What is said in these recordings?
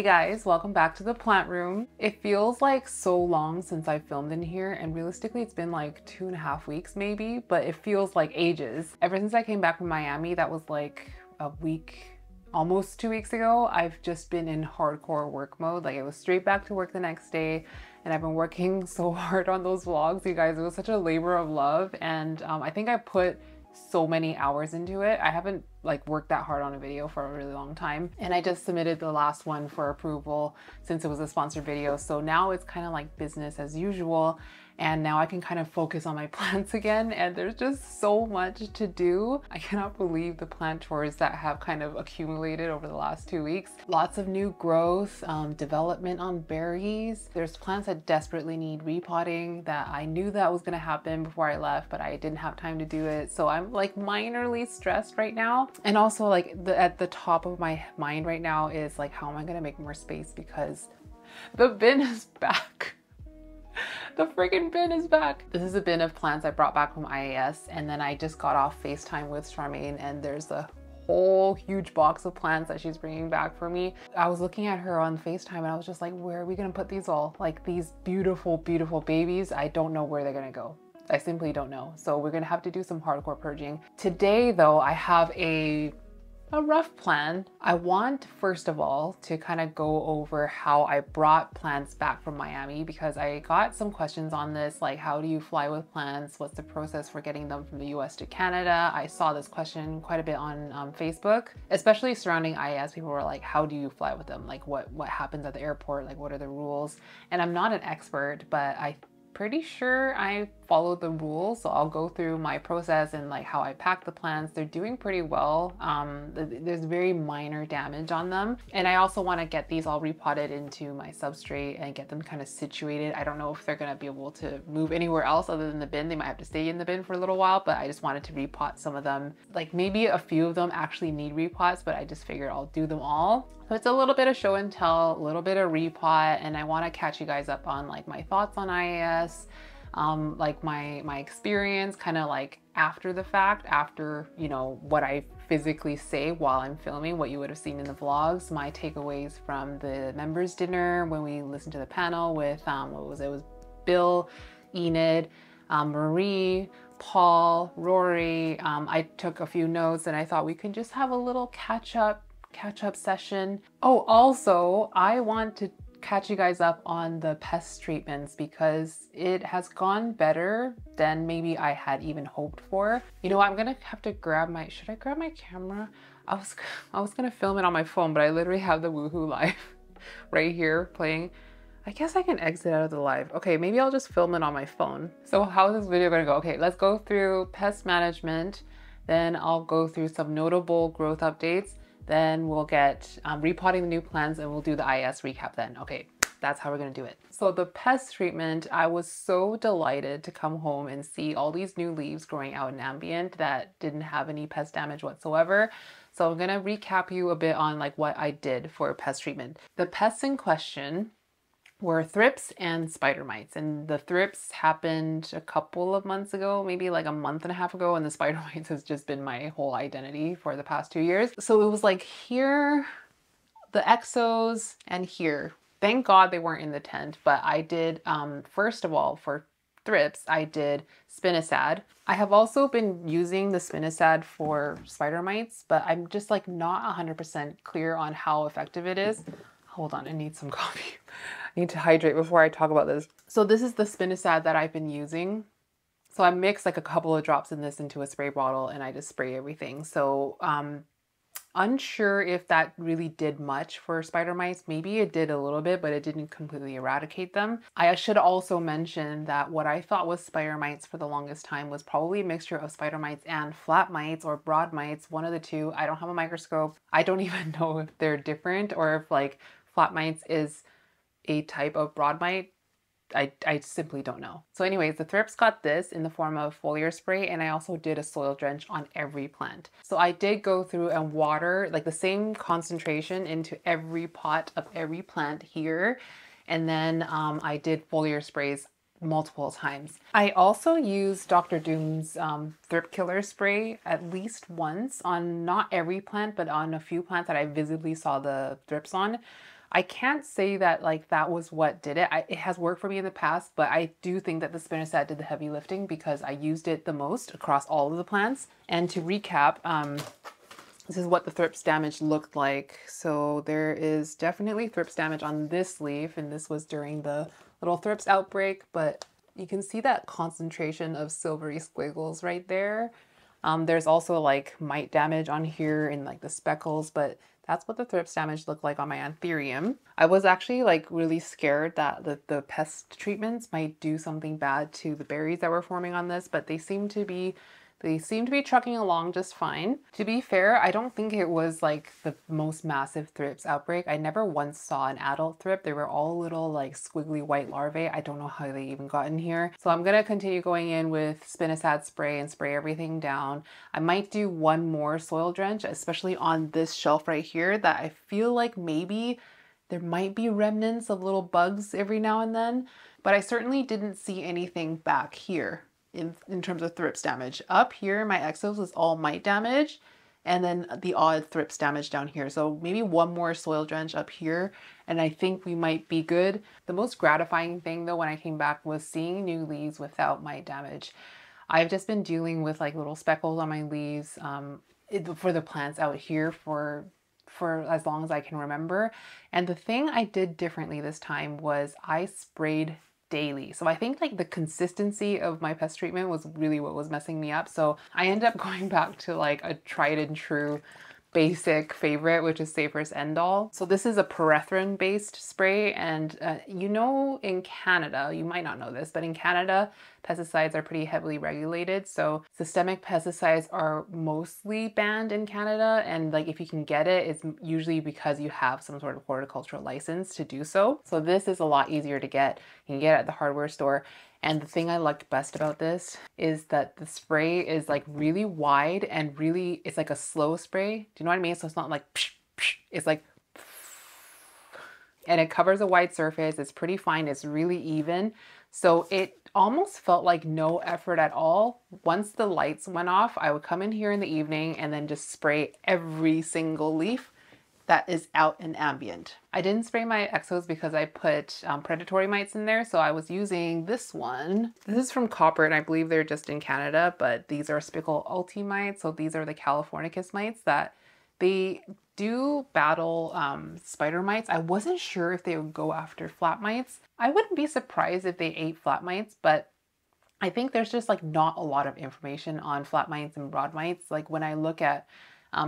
Hey guys, welcome back to the plant room. It feels like so long since I filmed in here, and realistically it's been like 2.5 weeks maybe, but it feels like ages. Ever since I came back from Miami, that was like a week, almost 2 weeks ago, I've just been in hardcore work mode. Like I was straight back to work the next day, and I've been working so hard on those vlogs, you guys. It was such a labor of love, and I think I put so many hours into it. I haven't like worked that hard on a video for a really long time, and I just submitted the last one for approval since it was a sponsored video. So now it's kind of like business as usual, and now I can kind of focus on my plants again, and there's just so much to do. I cannot believe the plant chores that have kind of accumulated over the last 2 weeks. Lots of new growth, development on berries. There's plants that desperately need repotting that I knew that was gonna happen before I left, but I didn't have time to do it. So I'm like minorly stressed right now. And also like at the top of my mind right now is like, how am I gonna make more space? Because the bin is back. The freaking bin is back. This is a bin of plants I brought back from IAS, and then I just got off FaceTime with Charmaine, and there's a whole huge box of plants that she's bringing back for me. I was looking at her on FaceTime and I was just like, where are we gonna put these all? Like these beautiful, beautiful babies, I don't know where they're gonna go. I simply don't know. So we're gonna have to do some hardcore purging. Today though, I have a rough plan. I want, first of all, to kind of go over how I brought plants back from Miami, because I got some questions on this, like how do you fly with plants? What's the process for getting them from the US to Canada? I saw this question quite a bit on Facebook, especially surrounding IAS. People were like, how do you fly with them? Like what happens at the airport? Like what are the rules? And I'm not an expert, but I'm pretty sure I followed the rules, so I'll go through my process and like how I pack the plants. They're doing pretty well. There's very minor damage on them, and I also want to get these all repotted into my substrate and get them kind of situated. I don't know if they're going to be able to move anywhere else other than the bin. They might have to stay in the bin for a little while, but I just wanted to repot some of them. Like maybe a few of them actually need repots, but I just figured I'll do them all. So it's a little bit of show and tell, a little bit of repot, and I want to catch you guys up on like my thoughts on IAS, like my experience kind of like after the fact, after, you know, what I physically say while I'm filming, what you would have seen in the vlogs, my takeaways from the members dinner when we listened to the panel with, it was Bill, Enid, Marie, Paul, Rory. I took a few notes and I thought we can just have a little catch up session. Oh, also, I want to catch you guys up on the pest treatments because it has gone better than maybe I had even hoped for. You know what, I'm gonna have to grab my, should I grab my camera? I was gonna film it on my phone, but I literally have the Woohoo live right here playing. I guess I can exit out of the live. Okay, maybe I'll just film it on my phone. So how's this video gonna go? Okay, let's go through pest management. Then I'll go through some notable growth updates. Then we'll get repotting the new plants, and we'll do the IAS recap then. Okay, that's how we're gonna do it. So the pest treatment, I was so delighted to come home and see all these new leaves growing out in ambient that didn't have any pest damage whatsoever. So I'm gonna recap you a bit on like what I did for pest treatment. The pests in question were thrips and spider mites, and the thrips happened a couple of months ago, maybe like a month and a half ago, and the spider mites has just been my whole identity for the past 2 years. So it was like here, the EXOs, and here. Thank God they weren't in the tent, but I did, first of all, for thrips, I did Spinosad. I have also been using the Spinosad for spider mites, but I'm just like not 100% clear on how effective it is. Hold on, I need some coffee. I need to hydrate before I talk about this. So this is the Spinosad that I've been using. So I mix like a couple of drops in this into a spray bottle, and I just spray everything. So unsure if that really did much for spider mites. Maybe it did a little bit, but it didn't completely eradicate them. I should also mention that what I thought was spider mites for the longest time was probably a mixture of spider mites and flat mites or broad mites, one of the two. I don't have a microscope. I don't even know if they're different or if like flat mites is a type of broad mite. I simply don't know. So anyways, the thrips got this in the form of foliar spray, and I also did a soil drench on every plant. So I did go through and water like the same concentration into every pot of every plant here, and then I did foliar sprays multiple times. I also used Dr. Doom's Thrip Killer spray at least once on not every plant, but on a few plants that I visibly saw the thrips on. I can't say that like that was what did it. It has worked for me in the past, but I do think that the Spinosad did the heavy lifting because I used it the most across all of the plants. And to recap, this is what the thrips damage looked like. So there is definitely thrips damage on this leaf, and this was during the little thrips outbreak, but you can see that concentration of silvery squiggles right there. There's also like mite damage on here and like the speckles, but that's what the thrips damage looked like on my anthurium. I was actually like really scared that the pest treatments might do something bad to the berries that were forming on this, but they seem to be trucking along just fine. To be fair, I don't think it was like the most massive thrips outbreak. I never once saw an adult thrip. They were all little like squiggly white larvae. I don't know how they even got in here. So I'm gonna continue going in with Spinosad spray and spray everything down. I might do one more soil drench, especially on this shelf right here that I feel like maybe there might be remnants of little bugs every now and then, but I certainly didn't see anything back here. In terms of thrips damage. Up here, my exos is all mite damage, and then the odd thrips damage down here. So maybe one more soil drench up here, and I think we might be good. The most gratifying thing though when I came back was seeing new leaves without mite damage. I've just been dealing with like little speckles on my leaves for the plants out here for as long as I can remember. And the thing I did differently this time was I sprayed daily. So I think like the consistency of my pest treatment was really what was messing me up. So I ended up going back to like a tried and true basic favorite, which is Safer's Endall. So this is a pyrethrin based spray. And you know, in Canada, you might not know this, but in Canada, pesticides are pretty heavily regulated. So systemic pesticides are mostly banned in Canada. And like, if you can get it, it's usually because you have some sort of horticultural license to do so. So this is a lot easier to get. You can get it at the hardware store. And the thing I liked best about this is that the spray is like really wide and really, it's like a slow spray. Do you know what I mean? So it's not like, psh, psh. It's like, psh. And it covers a wide surface. It's pretty fine. It's really even. So it almost felt like no effort at all. Once the lights went off, I would come in here in the evening and then just spray every single leaf that is out and ambient. I didn't spray my exos because I put predatory mites in there, so I was using this one. This is from Copper, and I believe they're just in Canada, but these are Spickle ulti mites, so these are the Californicus mites that they do battle spider mites. I wasn't sure if they would go after flat mites. I wouldn't be surprised if they ate flat mites, but I think there's just like not a lot of information on flat mites and broad mites. Like when I look at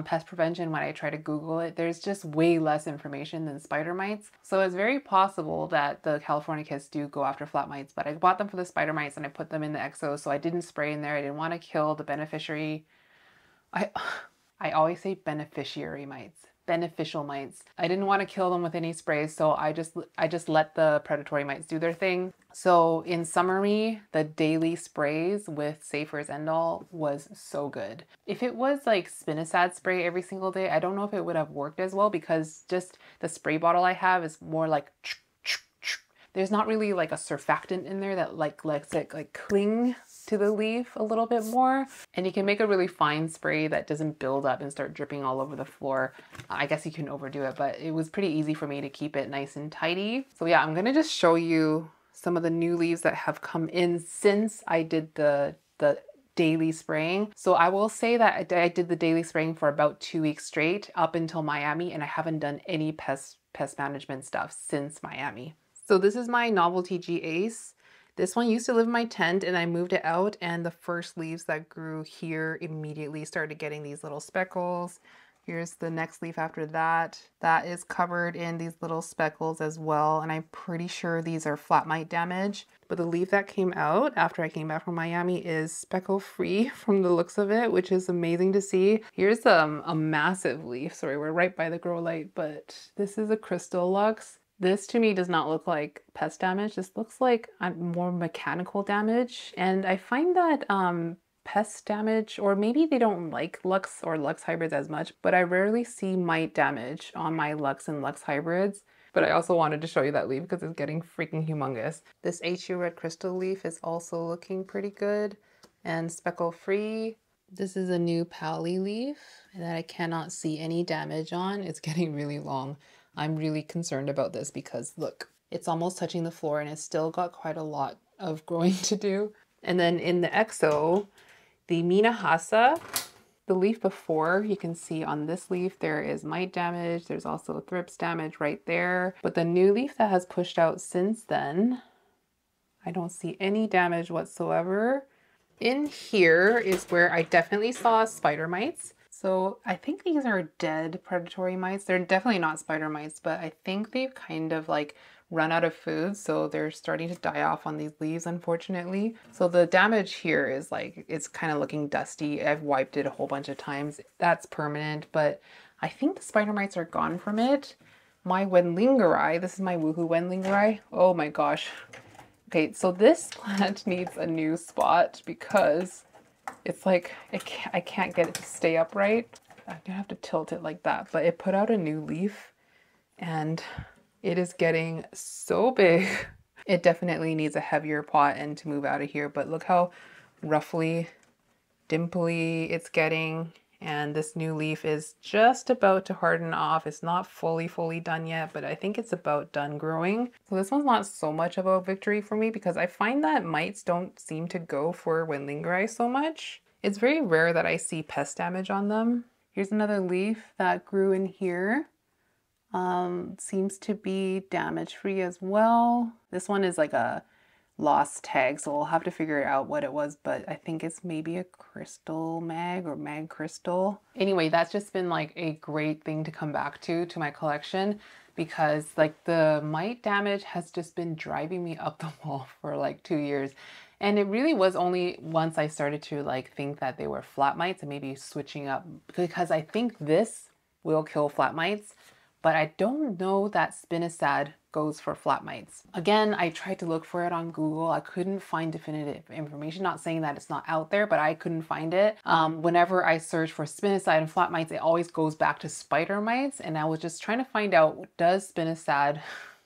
pest prevention, when I try to Google it, there's just way less information than spider mites. So it's very possible that the Californicus do go after flat mites, but I bought them for the spider mites and I put them in the exo, so I didn't spray in there. I didn't want to kill the beneficiary. I always say beneficiary mites, beneficial mites. I didn't want to kill them with any sprays, so I just let the predatory mites do their thing. So in summary, the daily sprays with Safer's Endall was so good. If it was like Spinosad spray every single day, I don't know if it would have worked as well, because just the spray bottle I have is more like there's not really like a surfactant in there that like lets it like cling to the leaf a little bit more. And you can make a really fine spray that doesn't build up and start dripping all over the floor. I guess you can overdo it, but it was pretty easy for me to keep it nice and tidy. So yeah, I'm gonna just show you some of the new leaves that have come in since I did the daily spraying. So I will say that I did the daily spraying for about 2 weeks straight up until Miami, and I haven't done any pest management stuff since Miami. So this is my Novelty G Ace. This one used to live in my tent, and I moved it out, and the first leaves that grew here immediately started getting these little speckles. Here's the next leaf after that. That is covered in these little speckles as well, and I'm pretty sure these are flat mite damage. But the leaf that came out after I came back from Miami is speckle free from the looks of it, which is amazing to see. Here's a massive leaf. Sorry, we're right by the grow light, but this is a Crystal Lux. This to me does not look like pest damage. This looks like more mechanical damage. And I find that pest damage, or maybe they don't like Lux or Lux hybrids as much, but I rarely see mite damage on my Lux and Lux hybrids. But I also wanted to show you that leaf because it's getting freaking humongous. This HU Red Crystal leaf is also looking pretty good and speckle free. This is a new Pally leaf that I cannot see any damage on. It's getting really long. I'm really concerned about this because look, it's almost touching the floor and it's still got quite a lot of growing to do. And then in the EXO, the Minahasa, the leaf before, you can see on this leaf there is mite damage. There's also thrips damage right there. But the new leaf that has pushed out since then, I don't see any damage whatsoever. In here is where I definitely saw spider mites. So I think these are dead predatory mites. They're definitely not spider mites, but I think they've kind of like run out of food. So they're starting to die off on these leaves, unfortunately. So the damage here is like, it's kind of looking dusty. I've wiped it a whole bunch of times. That's permanent, but I think the spider mites are gone from it. My wendlingeri, this is my Woohoo wendlingeri. Oh my gosh. Okay, so this plant needs a new spot because it's like, I can't get it to stay upright. I'm gonna have to tilt it like that, but it put out a new leaf and it is getting so big. It definitely needs a heavier pot and to move out of here, but look how roughly dimply it's getting. And this new leaf is just about to harden off. It's not fully done yet, but I think it's about done growing. So this one's not so much of a victory for me because I find that mites don't seem to go for wendlingeri so much. It's very rare that I see pest damage on them. Here's another leaf that grew in here. Seems to be damage free as well. This one is like a lost tag, so we'll have to figure out what it was, but I think it's maybe a crystal mag or mag crystal. Anyway, that's just been like a great thing to come back to my collection because like the mite damage has just been driving me up the wall for like 2 years. And it really was only once I started to like think that they were flat mites and maybe switching up, because I think this will kill flat mites, but I don't know that Spinosad goes for flat mites. Again, I tried to look for it on Google. I couldn't find definitive information, not saying that it's not out there, but I couldn't find it. Whenever I search for Spinosad and flat mites, it always goes back to spider mites. And I was just trying to find out, does Spinosad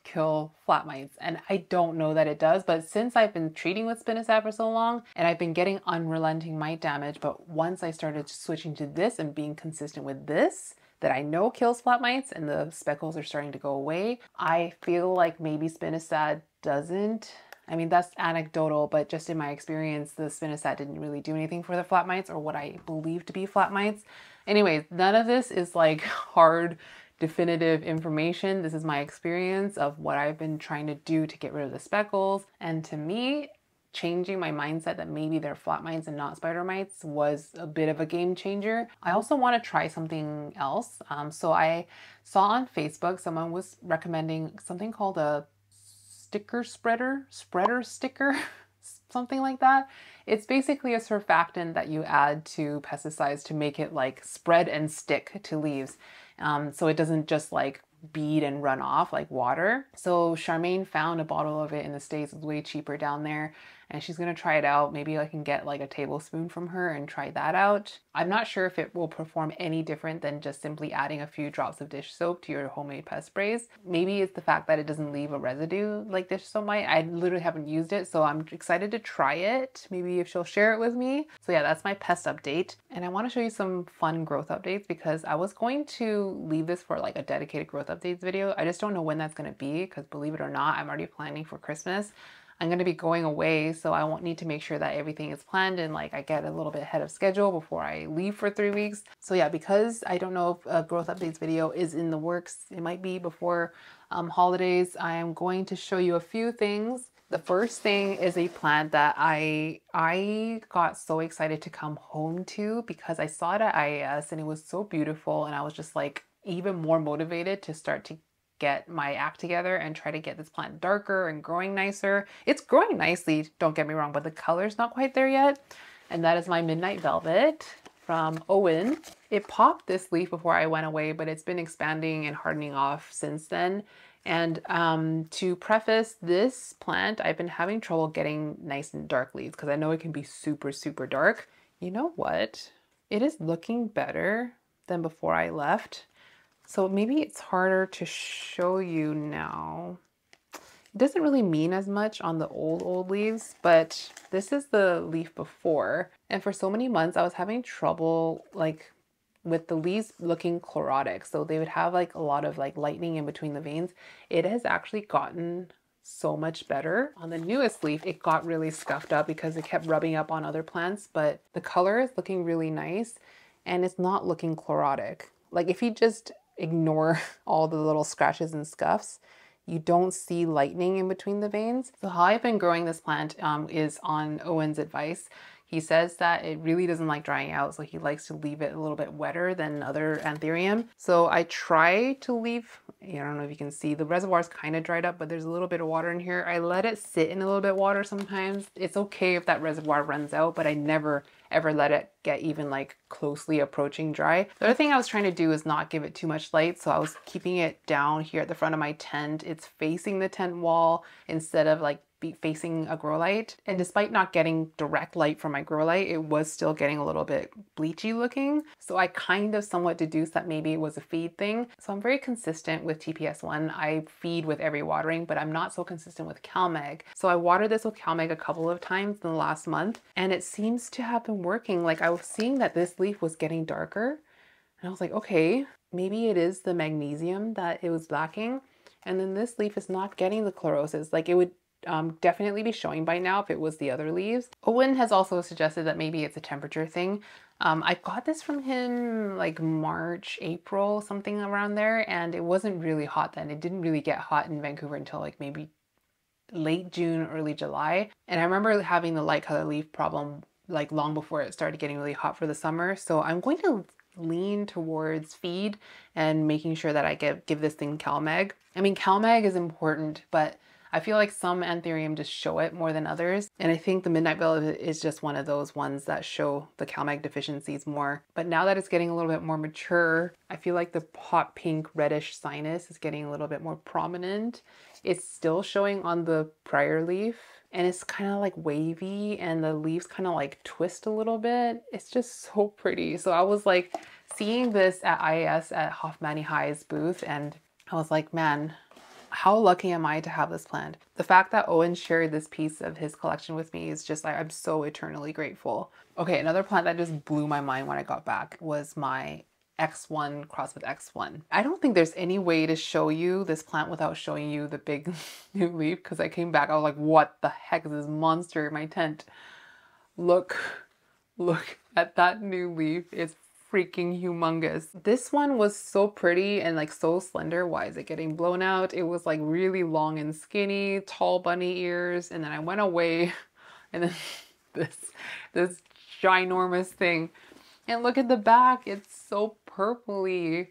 kill flat mites? And I don't know that it does, but since I've been treating with Spinosad for so long and I've been getting unrelenting mite damage, but once I started switching to this and being consistent with this, that I know kills flat mites and the speckles are starting to go away, I feel like maybe Spinosad doesn't. I mean, that's anecdotal, but just in my experience, the Spinosad didn't really do anything for the flat mites or what I believe to be flat mites. Anyways, none of this is like hard, definitive information. This is my experience of what I've been trying to do to get rid of the speckles. And to me, changing my mindset that maybe they're flat mites and not spider mites was a bit of a game changer. I also want to try something else. So I saw on Facebook, someone was recommending something called a sticker spreader sticker, something like that. It's basically a surfactant that you add to pesticides to make it like spread and stick to leaves. So it doesn't just like bead and run off like water. So Charmaine found a bottle of it in the States. It's way cheaper down there and she's gonna try it out. Maybe I can get like a tablespoon from her and try that out. I'm not sure if it will perform any different than just simply adding a few drops of dish soap to your homemade pest sprays. Maybe it's the fact that it doesn't leave a residue like dish soap might. I literally haven't used it, so I'm excited to try it. Maybe if she'll share it with me. So yeah, that's my pest update. And I wanna show you some fun growth updates because I was going to leave this for like a dedicated growth updates video. I just don't know when that's gonna be because believe it or not, I'm already planning for Christmas. I'm going to be going away, so I won't need to make sure that everything is planned and like I get a little bit ahead of schedule before I leave for 3 weeks. So yeah, because I don't know if a growth updates video is in the works, it might be before holidays, I am going to show you a few things. The first thing is a plant that I got so excited to come home to because I saw it at IAS and it was so beautiful and I was just like even more motivated to start to get my act together and try to get this plant darker and growing nicer. It's growing nicely, don't get me wrong, but the color's not quite there yet. And that is my Midnight Velvet from Owen. It popped this leaf before I went away, but it's been expanding and hardening off since then. And to preface this plant, I've been having trouble getting nice and dark leaves because I know it can be super dark. You know what? It is looking better than before I left. So maybe it's harder to show you now. It doesn't really mean as much on the old leaves, but this is the leaf before. And for so many months, I was having trouble like with the leaves looking chlorotic, so they would have like a lot of like lightning in between the veins. It has actually gotten so much better. On the newest leaf, it got really scuffed up because it kept rubbing up on other plants, but the color is looking really nice and it's not looking chlorotic. Like if you just ignore all the little scratches and scuffs, you don't see lightning in between the veins. So how I've been growing this plant is on Owen's advice. He says that it really doesn't like drying out, so he likes to leave it a little bit wetter than other anthurium. So I try to leave, I don't know if you can see, the reservoir's kind of dried up, but there's a little bit of water in here. I let it sit in a little bit of water sometimes. It's okay if that reservoir runs out, but I never ever let it get even like closely approaching dry. The other thing I was trying to do is not give it too much light, so I was keeping it down here at the front of my tent. It's facing the tent wall instead of like facing a grow light, and despite not getting direct light from my grow light, it was still getting a little bit bleachy looking. So I kind of somewhat deduced that maybe it was a feed thing. So I'm very consistent with TPS1. I feed with every watering, but I'm not so consistent with CalMag. So I watered this with CalMag a couple of times in the last month, and it seems to have been working. Like I was seeing that this leaf was getting darker, and I was like, okay, maybe it is the magnesium that it was lacking. And then this leaf is not getting the chlorosis. Like it would definitely be showing by now if it was the other leaves. Owen has also suggested that maybe it's a temperature thing. I got this from him like March, April, something around there, and it wasn't really hot then. It didn't really get hot in Vancouver until like maybe late June, early July. And I remember having the light color leaf problem like long before it started getting really hot for the summer. So I'm going to lean towards feed and making sure that I give this thing CalMag. I mean, CalMag is important, but I feel like some anthurium just show it more than others, and I think the Midnight Veil is just one of those ones that show the CalMag deficiencies more. But now that it's getting a little bit more mature, I feel like the hot pink reddish sinus is getting a little bit more prominent. It's still showing on the prior leaf, and it's kind of like wavy, and the leaves kind of like twist a little bit. It's just so pretty. So I was like seeing this at IAS at Hoffmanni High's booth, and I was like, man, how lucky am I to have this plant? The fact that Owen shared this piece of his collection with me is just like, I'm so eternally grateful. Okay, another plant that just blew my mind when I got back was my X1 crossed with X1. I don't think there's any way to show you this plant without showing you the big new leaf, because I came back, I was like, what the heck is this monster in my tent? Look at that new leaf. It's freaking humongous. This one was so pretty and like so slender. Why is it getting blown out? It was like really long and skinny, tall bunny ears, and then I went away and then this ginormous thing. And look at the back, it's so purpley.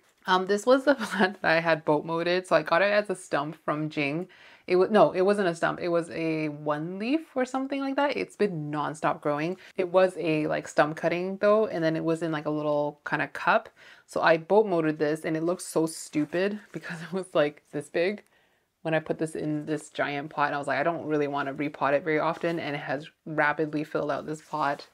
This was the plant that I had boat moted, so I got it as a stump from Jing. It wasn't a stump. It was a one leaf or something like that. It's been non-stop growing. It was a like stump cutting though, and then it was in like a little kind of cup. So I boat motored this, and it looked so stupid because it was like this big when I put this in this giant pot, and I was like, I don't really want to repot it very often, and it has rapidly filled out this pot,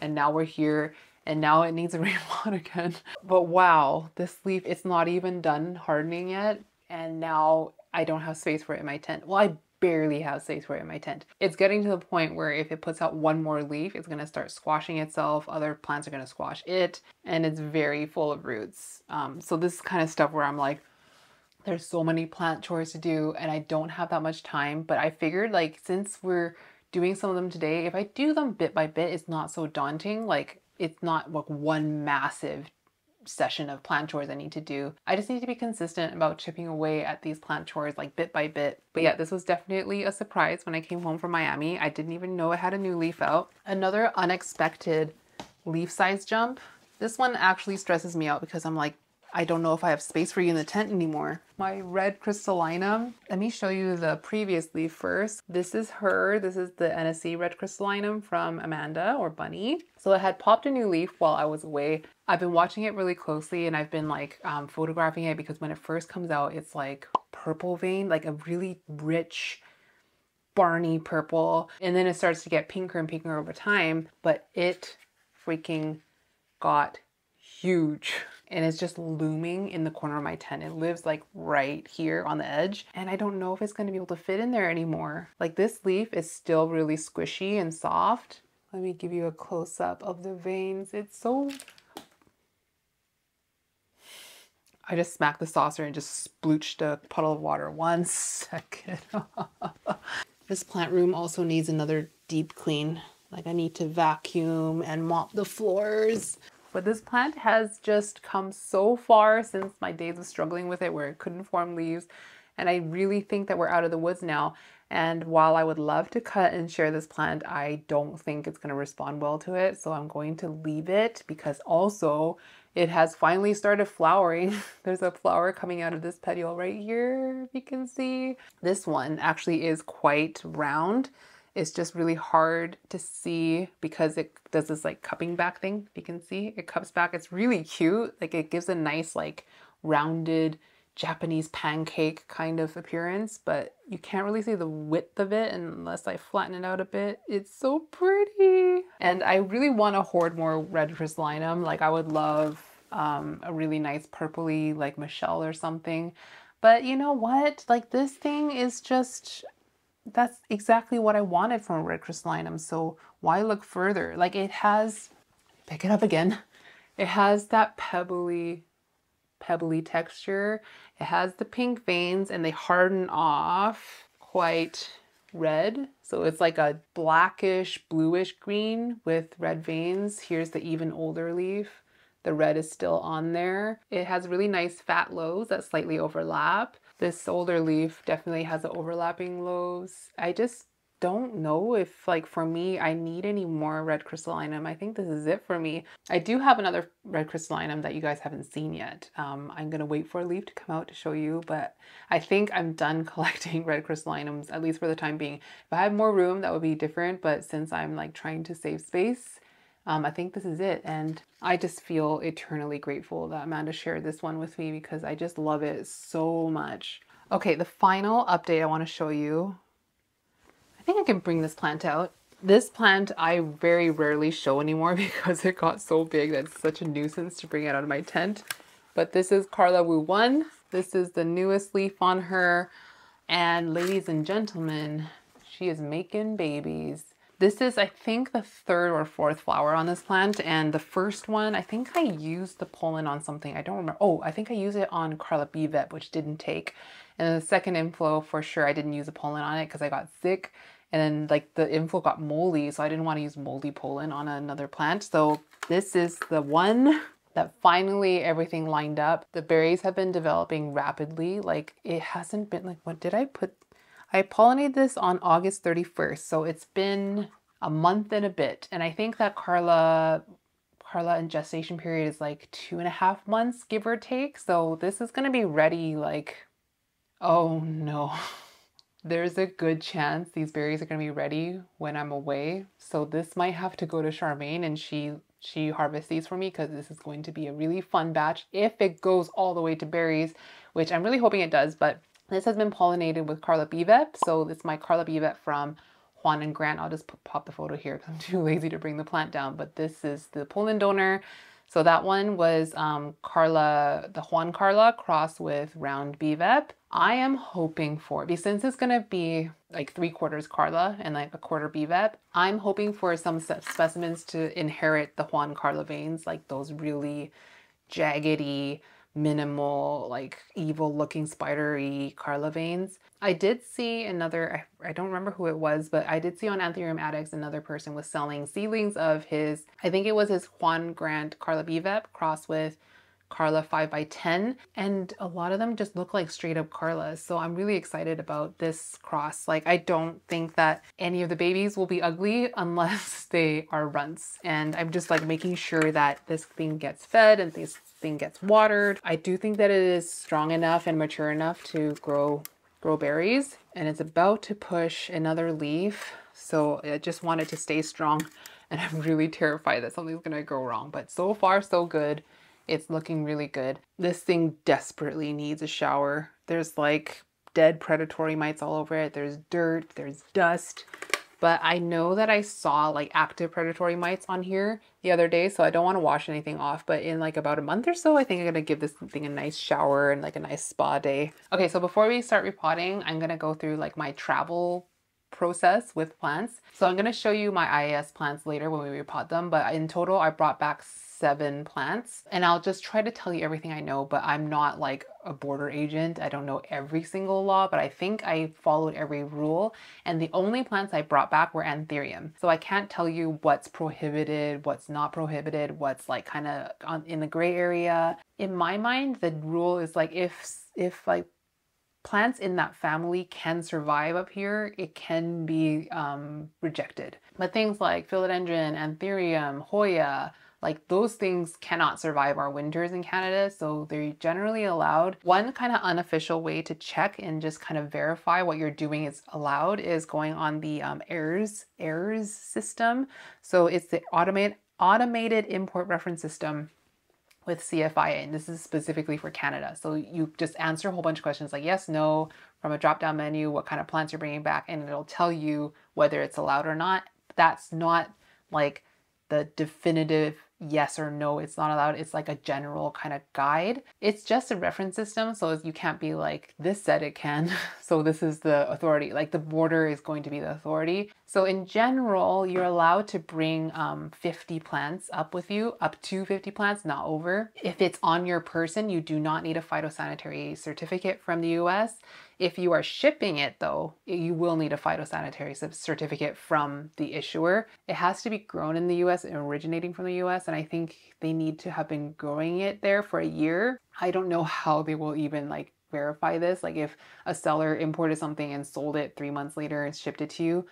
and now we're here. And now it needs a repot again. But wow, this leaf, it's not even done hardening yet. And now I don't have space for it in my tent. Well, I barely have space for it in my tent. It's getting to the point where if it puts out one more leaf, it's gonna start squashing itself. Other plants are gonna squash it. And it's very full of roots. So this is kind of stuff where I'm like, there's so many plant chores to do and I don't have that much time. But I figured like, since we're doing some of them today, if I do them bit by bit, it's not so daunting. Like, it's not like one massive session of plant chores I need to do. I just need to be consistent about chipping away at these plant chores like bit by bit. But yeah, this was definitely a surprise when I came home from Miami. I didn't even know it had a new leaf out. Another unexpected leaf size jump. This one actually stresses me out because I'm like, I don't know if I have space for you in the tent anymore. My red crystallinum. Let me show you the previous leaf first. This is her. This is the NSC red crystallinum from Amanda or Bunny. So it had popped a new leaf while I was away. I've been watching it really closely, and I've been like photographing it because when it first comes out, it's like purple veined, like a really rich barney purple. And then it starts to get pinker and pinker over time, but it freaking got huge. And it's just looming in the corner of my tent. It lives like right here on the edge, and I don't know if it's gonna be able to fit in there anymore. Like this leaf is still really squishy and soft. Let me give you a close up of the veins. It's so I just smacked the saucer and just splooched a puddle of water. 1 second. This plant room also needs another deep clean. Like I need to vacuum and mop the floors. But this plant has just come so far since my days of struggling with it where it couldn't form leaves. And I really think that we're out of the woods now. And while I would love to cut and share this plant, I don't think it's going to respond well to it. So I'm going to leave it because also it has finally started flowering. There's a flower coming out of this petiole right here, if you can see. This one actually is quite round. It's just really hard to see because it does this like cupping back thing. If you can see, it cups back. It's really cute. Like it gives a nice like rounded Japanese pancake kind of appearance, but you can't really see the width of it unless I flatten it out a bit. It's so pretty. And I really want to hoard more red crystallinum. Like I would love a really nice purpley like Michelle or something. But you know what? Like this thing is just... that's exactly what I wanted from a red crystallinum, so why look further? Like it has, pick it up again, it has that pebbly texture, it has the pink veins and they harden off quite red, so it's like a blackish bluish green with red veins. Here's the even older leaf, the red is still on there. It has really nice fat lobes that slightly overlap. This older leaf definitely has the overlapping lobes. I just don't know if, like, for me, I need any more red crystallinum. I think this is it for me. I do have another red crystallinum that you guys haven't seen yet. I'm going to wait for a leaf to come out to show you, but I think I'm done collecting red crystallinums, at least for the time being. If I had more room, that would be different, but since I'm, like, trying to save space, I think this is it, and I just feel eternally grateful that Amanda shared this one with me because I just love it so much. Okay, the final update I want to show you. I think I can bring this plant out. This plant I very rarely show anymore because it got so big that it's such a nuisance to bring it out of my tent. But this is Carla Bevep. This is the newest leaf on her, and ladies and gentlemen, she is making babies. This is, I think, the third or fourth flower on this plant, and the first one, I think I used the pollen on something. I don't remember. Oh, I think I used it on Carla Bevep, which didn't take. And then the second inflow, for sure, I didn't use the pollen on it because I got sick. And then, like, the inflow got moldy, so I didn't want to use moldy pollen on another plant. So this is the one that finally everything lined up. The berries have been developing rapidly. Like, it hasn't been, like, what did I put? I pollinated this on August 31st, so it's been a month and a bit. And I think that Carla in gestation period is like 2.5 months, give or take. So this is going to be ready like, oh no, there's a good chance these berries are going to be ready when I'm away. So this might have to go to Charmaine and she harvests these for me because this is going to be a really fun batch if it goes all the way to berries, which I'm really hoping it does, but this has been pollinated with Carla Bevep, so it's my Carla Bevep from Juan and Grant. I'll just pop the photo here because I'm too lazy to bring the plant down, but this is the pollen donor. So that one was Carla, the Juan Carla crossed with round Bevep. I am hoping for, because since it's going to be like 3/4 Carla and like 1/4 Bevep, I'm hoping for some specimens to inherit the Juan Carla veins, like those really jaggedy, minimal, like evil looking spidery Carla veins. I did see another, I don't remember who it was, but I did see on Anthurium Addicts another person was selling seedlings of his, I think it was his Juan Grant Carla Bevep crossed with Carla 5x10, and a lot of them just look like straight up Carlas. So I'm really excited about this cross. Like I don't think that any of the babies will be ugly unless they are runts, and I'm just like making sure that this thing gets fed and this thing gets watered. I do think that it is strong enough and mature enough to grow berries, and it's about to push another leaf, so I just want it to stay strong, and I'm really terrified that something's gonna go wrong, but so far so good. It's looking really good. This thing desperately needs a shower. There's like dead predatory mites all over it. There's dirt, there's dust. But I know that I saw like active predatory mites on here the other day, so I don't want to wash anything off. But in like about a month or so, I think I'm going to give this thing a nice shower and like a nice spa day. Okay, so before we start repotting, I'm going to go through like my travel process with plants. So I'm going to show you my IAS plants later when we repot them. But in total, I brought back 7 plants, and I'll just try to tell you everything I know, but I'm not like a border agent. I don't know every single law, but I think I followed every rule, and the only plants I brought back were anthurium. So I can't tell you what's prohibited, what's not prohibited, what's like kind of in the gray area. In my mind, the rule is like if like plants in that family can survive up here, it can be rejected. But things like philodendron, anthurium, Hoya, like those things cannot survive our winters in Canada, so they're generally allowed. One kind of unofficial way to check and just kind of verify what you're doing is allowed is going on the AIRS system. So it's the automated import reference system with CFIA, and this is specifically for Canada. So you just answer a whole bunch of questions like yes, no, from a drop-down menu, what kind of plants you're bringing back, and it'll tell you whether it's allowed or not. That's not like the definitive yes or no, it's not allowed. It's like a general kind of guide. It's just a reference system, so you can't be like, this said it can, so this is the authority. Like the border is going to be the authority. So in general, you're allowed to bring 50 plants up with you, up to 50 plants, not over. If it's on your person, you do not need a phytosanitary certificate from the US. If you are shipping it though, you will need a phytosanitary certificate from the issuer. It has to be grown in the US and originating from the US, and I think they need to have been growing it there for a year. I don't know how they will even like verify this. Like if a seller imported something and sold it 3 months later and shipped it to you,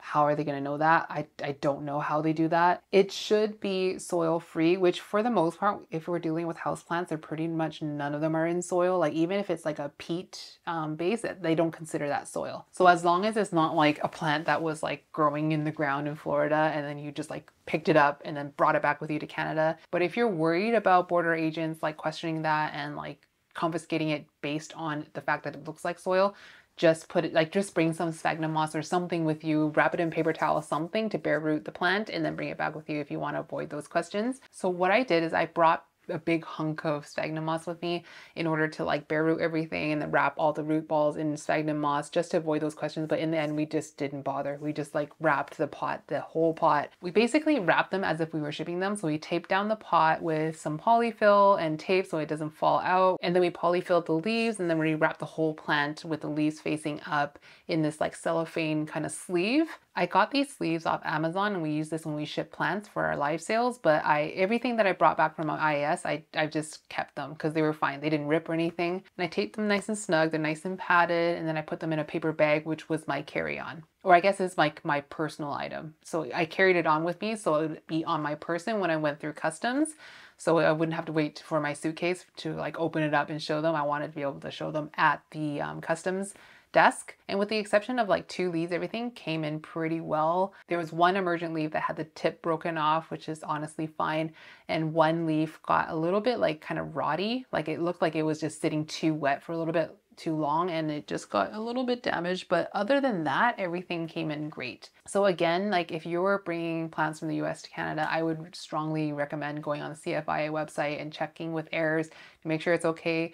how are they going to know that? I don't know how they do that. It should be soil free, which for the most part, if we're dealing with houseplants, they're pretty much none of them are in soil. Like even if it's like a peat base, they don't consider that soil. So as long as it's not like a plant that was like growing in the ground in Florida and then you just like picked it up and then brought it back with you to Canada. But if you're worried about border agents like questioning that and like confiscating it based on the fact that it looks like soil, just put it, like just bring some sphagnum moss or something with you, wrap it in paper towel, something to bare root the plant, and then bring it back with you if you want to avoid those questions. So what I did is I brought a big hunk of sphagnum moss with me in order to like bare root everything and then wrap all the root balls in sphagnum moss just to avoid those questions. But in the end, we just didn't bother. We just like wrapped the pot, the whole pot. We basically wrapped them as if we were shipping them. So we taped down the pot with some polyfill and tape so it doesn't fall out. And then we polyfilled the leaves, and then we wrapped the whole plant with the leaves facing up in this like cellophane kind of sleeve. I got these sleeves off Amazon, and we use this when we ship plants for our live sales, but everything that I brought back from IAS, I just kept them because they were fine. They didn't rip or anything. And I taped them nice and snug. They're nice and padded. And then I put them in a paper bag, which was my carry-on. Or I guess it's like my personal item. So I carried it on with me, so it would be on my person when I went through customs. So I wouldn't have to wait for my suitcase to like open it up and show them. I wanted to be able to show them at the customs desk. And with the exception of like 2 leaves, everything came in pretty well. There was one emergent leaf that had the tip broken off, which is honestly fine. And one leaf got a little bit like kind of rotty. Like it looked like it was just sitting too wet for a little bit too long, and it just got a little bit damaged. But other than that, everything came in great. So again, like if you're bringing plants from the US to Canada, I would strongly recommend going on the CFIA website and checking with AIRS to make sure it's okay.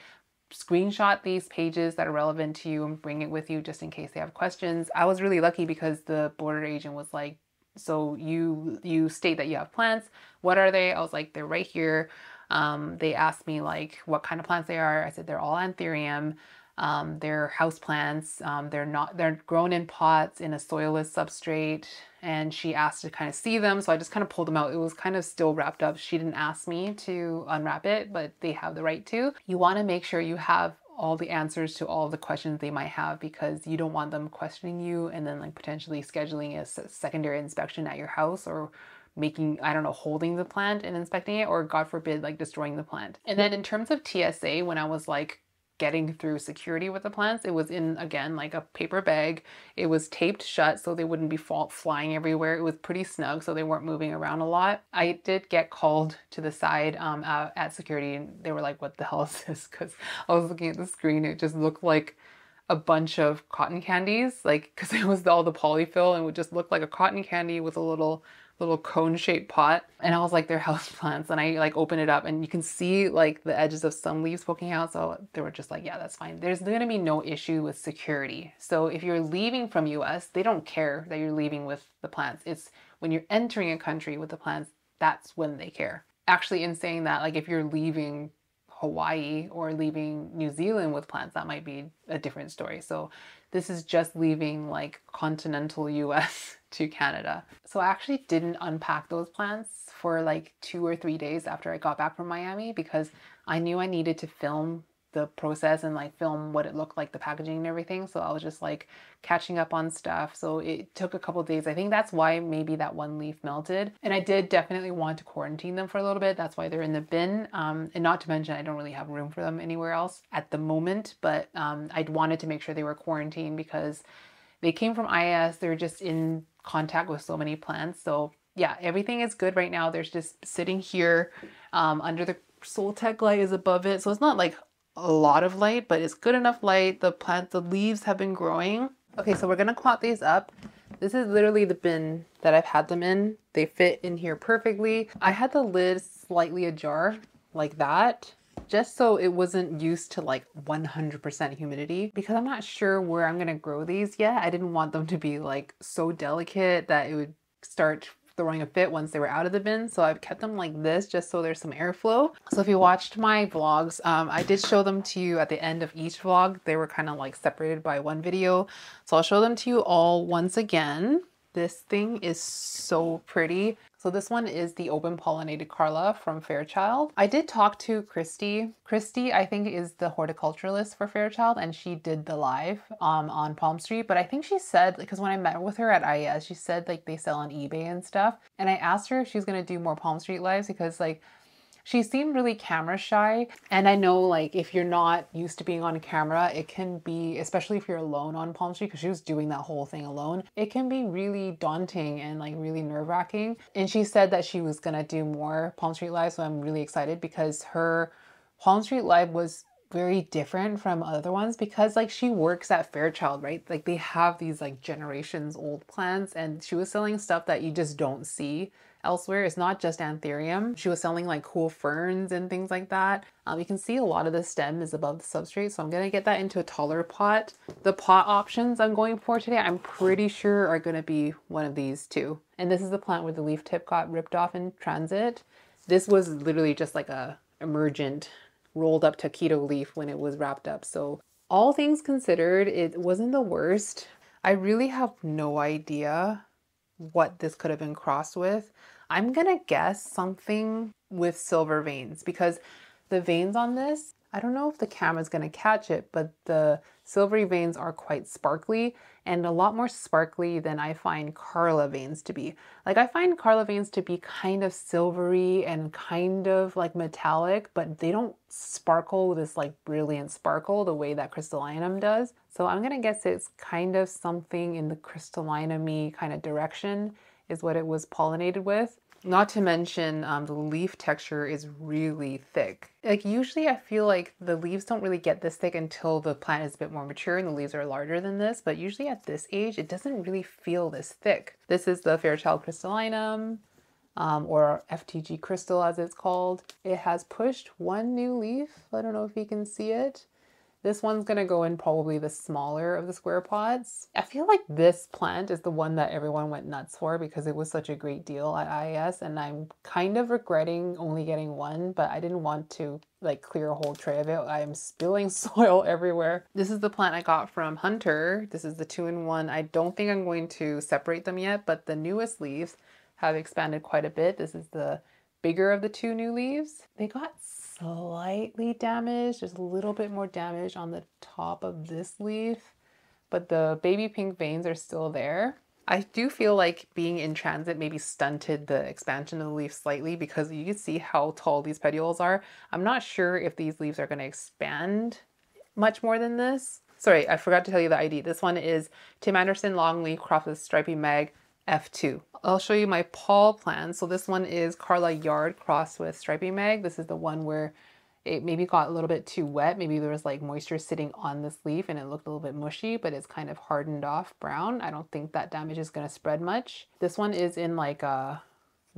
Screenshot these pages that are relevant to you and bring it with you just in case they have questions. I was really lucky because the border agent was like, so you state that you have plants. What are they? I was like, they're right here. They asked me like what kind of plants they are. I said, they're all anthurium. They're house plants. They're grown in pots in a soilless substrate. And she asked to kind of see them. So I just kind of pulled them out. It was kind of still wrapped up. She didn't ask me to unwrap it, but they have the right to. You want to make sure you have all the answers to all the questions they might have, because you don't want them questioning you and then like potentially scheduling a secondary inspection at your house, or making, I don't know, holding the plant and inspecting it, or God forbid, like destroying the plant. And then in terms of TSA, when I was like getting through security with the plants, it was in, again, like a paper bag. It was taped shut so they wouldn't be flying everywhere. It was pretty snug, so they weren't moving around a lot. I did get called to the side at security, and they were like, what the hell is this? Because I was looking at the screen, it just looked like a bunch of cotton candies, like because it was all the polyfill, and it would just look like a cotton candy with a little cone-shaped pot. And I was like, they're houseplants. And I like open it up and you can see like the edges of some leaves poking out. So they were just like, yeah, that's fine. There's going to be no issue with security. So if you're leaving from US, they don't care that you're leaving with the plants. It's when you're entering a country with the plants, that's when they care. actually in saying that, like if you're leaving Hawaii or leaving New Zealand with plants, that might be a different story. So this is just leaving like continental US to Canada. So I actually didn't unpack those plants for like 2 or 3 days after I got back from Miami, because I knew I needed to film the process and like film what it looked like, the packaging and everything. So I was just like catching up on stuff. So it took a couple of days. I think that's why maybe that one leaf melted. And I did definitely want to quarantine them for a little bit. That's why they're in the bin. And not to mention, I don't really have room for them anywhere else at the moment, but I'd wanted to make sure they were quarantined because they came from IAS. They're just in contact with so many plants. So yeah, everything is good right now. There's just sitting here under the Soltech light is above it. So it's not like a lot of light, but it's good enough light. The plants, the leaves have been growing. Okay, so we're gonna clot these up. This is literally the bin that I've had them in. They fit in here perfectly. I had the lid slightly ajar like that, just so it wasn't used to like 100% humidity, because I'm not sure where I'm gonna grow these yet. I didn't want them to be like so delicate that it would start throwing a fit once they were out of the bin. So I've kept them like this just so there's some airflow. So if you watched my vlogs, I did show them to you at the end of each vlog. They were kind of like separated by one video. So I'll show them to you all once again. This thing is so pretty. So this one is the open pollinated Carla from Fairchild. I did talk to Christy. Christy, I think, is the horticulturalist for Fairchild, and she did the live on Palm Street. But I think she said, because when I met with her at IAS, she said like they sell on eBay and stuff. And I asked her if she's gonna do more Palm Street lives, because like she seemed really camera shy. And I know like if you're not used to being on camera, it can be, especially if you're alone on Palm Street, because she was doing that whole thing alone, it can be really daunting and like really nerve wracking. And she said that she was gonna do more Palm Street Live. So I'm really excited, because her Palm Street Live was very different from other ones, because like she works at Fairchild, right? Like they have these like generations old plants, and she was selling stuff that you just don't see elsewhere. It's not just anthurium. She was selling like cool ferns and things like that. You can see a lot of the stem is above the substrate, so I'm gonna get that into a taller pot. The pot options I'm going for today, I'm pretty sure are gonna be one of these two. And this is the plant where the leaf tip got ripped off in transit. This was literally just like a emergent rolled up taquito leaf when it was wrapped up. So all things considered, it wasn't the worst. I really have no idea what this could have been crossed with. I'm gonna guess something with silver veins, because the veins on this, I don't know if the camera's gonna catch it, but the silvery veins are quite sparkly, and a lot more sparkly than I find Carla veins to be. Like I find Carla veins to be kind of silvery and kind of like metallic, but they don't sparkle this like brilliant sparkle the way that crystallinum does. So I'm gonna guess it's kind of something in the crystallinum-y kind of direction is what it was pollinated with. Not to mention the leaf texture is really thick. Like usually I feel like the leaves don't really get this thick until the plant is a bit more mature and the leaves are larger than this, but usually at this age, it doesn't really feel this thick. This is the Fairchild Crystallinum, or FTG Crystal as it's called. It has pushed one new leaf. I don't know if you can see it. This one's gonna go in probably the smaller of the square pods. I feel like this plant is the one that everyone went nuts for, because it was such a great deal at IAS, and I'm kind of regretting only getting one, but I didn't want to like clear a whole tray of it. I am spilling soil everywhere. This is the plant I got from Hunter. This is the 2-in-1. I don't think I'm going to separate them yet, but the newest leaves have expanded quite a bit. This is the bigger of the two new leaves. They got slightly damaged. There's a little bit more damage on the top of this leaf, but the baby pink veins are still there. I do feel like being in transit maybe stunted the expansion of the leaf slightly, because you can see how tall these petioles are. I'm not sure if these leaves are going to expand much more than this. Sorry, I forgot to tell you the ID. This one is Tim Anderson Longleaf Crops Stripey Mag F2. I'll show you my Paul plan. So this one is Carla Yard crossed with Stripey Mag. This is the one where it maybe got a little bit too wet. Maybe there was like moisture sitting on this leaf and it looked a little bit mushy, but it's kind of hardened off brown. I don't think that damage is going to spread much. This one is in like a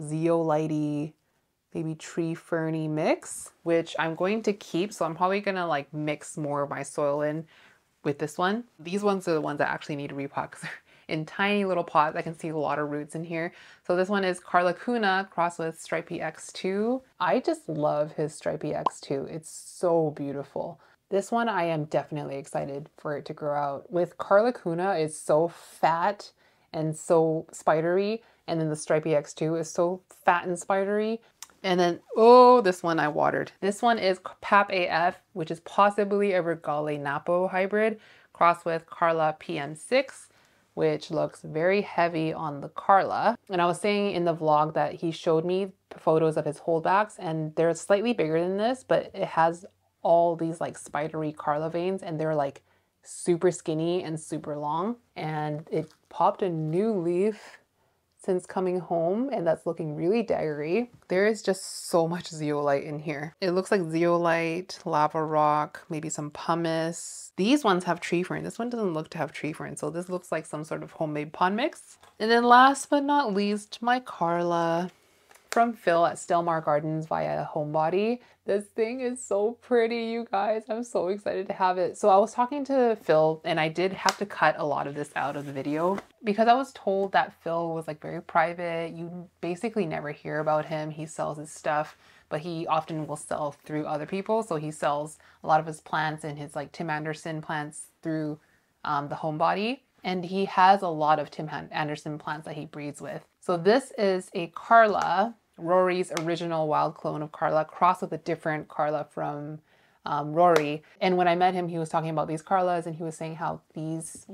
zeolite-y, maybe tree ferny mix, which I'm going to keep. So I'm probably going to like mix more of my soil in with this one. These ones are the ones that actually need to repot, because in tiny little pots. I can see a lot of roots in here. So this one is Carla Kuna crossed with Stripey X2. I just love his Stripey X2. It's so beautiful. This one I am definitely excited for it to grow out. With Carla Kuna, it's so fat and so spidery. And then the Stripey X2 is so fat and spidery. And then, oh, this one I watered. This one is Pap AF, which is possibly a Regale Napo hybrid, crossed with Carla PM6, which looks very heavy on the Carla. And I was saying in the vlog that he showed me photos of his holdbacks, and they're slightly bigger than this, but it has all these like spidery Carla veins, and they're like super skinny and super long. And it popped a new leaf since coming home, and that's looking really daggery. There is just so much zeolite in here. It looks like zeolite, lava rock, maybe some pumice. These ones have tree fern. This one doesn't look to have tree fern, so this looks like some sort of homemade pond mix. And then last but not least, my Carla from Phil at Stelmar Gardens via Homebody. This thing is so pretty, you guys. I'm so excited to have it. So I was talking to Phil, and I did have to cut a lot of this out of the video because I was told that Phil was like very private. You basically never hear about him. He sells his stuff, but he often will sell through other people. So he sells a lot of his plants and his like Tim Anderson plants through the Homebody. And he has a lot of Tim Anderson plants that he breeds with. So this is a Carla, Rory's original wild clone of Carla, crossed with a different Carla from Rory. And when I met him, he was talking about these Carlas, and he was saying how these,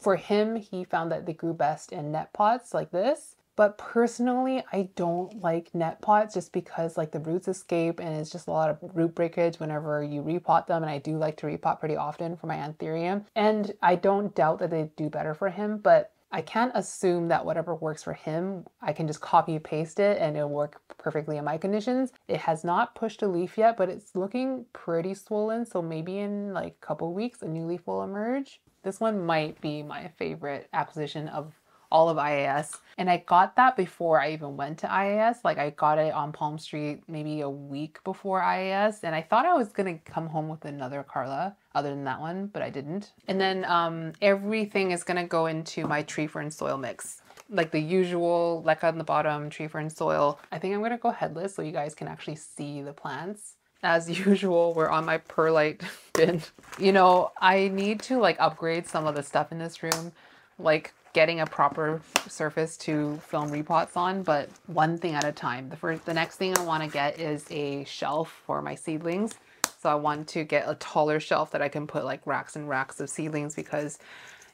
for him, he found that they grew best in net pots like this. But personally, I don't like net pots just because like the roots escape and it's just a lot of root breakage whenever you repot them. And I do like to repot pretty often for my anthurium. And I don't doubt that they do better for him, but I can't assume that whatever works for him, I can just copy paste it and it'll work perfectly in my conditions. It has not pushed a leaf yet, but it's looking pretty swollen. So maybe in like a couple weeks, a new leaf will emerge. This one might be my favorite acquisition of all of IAS. And I got that before I even went to IAS. Like I got it on Palm Street maybe a week before IAS. And I thought I was gonna come home with another Carla other than that one, but I didn't. And then everything is gonna go into my tree fern soil mix. Like the usual leca on the bottom, tree fern soil. I think I'm gonna go headless so you guys can actually see the plants. As usual, we're on my perlite bin. You know, I need to like upgrade some of the stuff in this room. Like getting a proper surface to film repots on, but one thing at a time. The next thing I want to get is a shelf for my seedlings. So I want to get a taller shelf that I can put like racks and racks of seedlings, because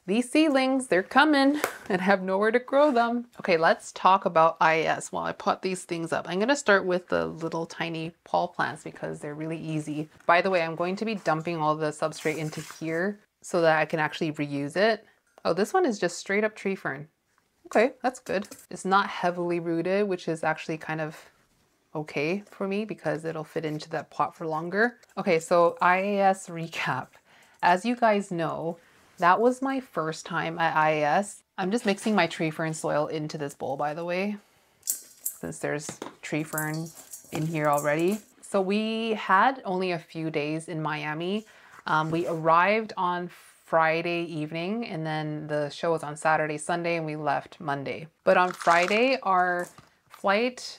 these seedlings, they're coming and I have nowhere to grow them. Okay, let's talk about IAS while I pot these things up. I'm going to start with the little tiny paw plants because they're really easy. By the way, I'm going to be dumping all the substrate into here so that I can actually reuse it. Oh, this one is just straight up tree fern. Okay, that's good. It's not heavily rooted, which is actually kind of okay for me because it'll fit into that pot for longer. Okay, so IAS recap. As you guys know, that was my first time at IAS. I'm just mixing my tree fern soil into this bowl, by the way, since there's tree fern in here already. So we had only a few days in Miami. We arrived on Friday evening, and then the show was on Saturday, Sunday, and we left Monday. But on Friday, our flight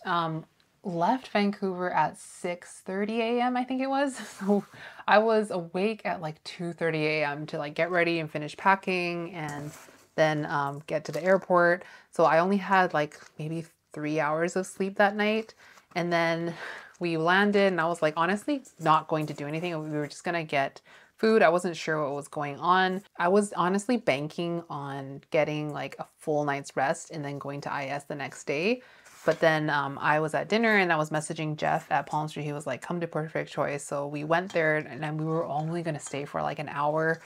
left Vancouver at 6:30 a.m. I think it was. So I was awake at like 2:30 a.m. to like get ready and finish packing and then get to the airport. So I only had like maybe 3 hours of sleep that night. And then we landed, and I was like, honestly, not going to do anything. We were just gonna get food. I wasn't sure what was going on. I was honestly banking on getting like a full night's rest and then going to IAS the next day. But then I was at dinner and I was messaging Jeff at Palm Street. He was like, come to Perfect Choice. So we went there, and then we were only going to stay for like an hour,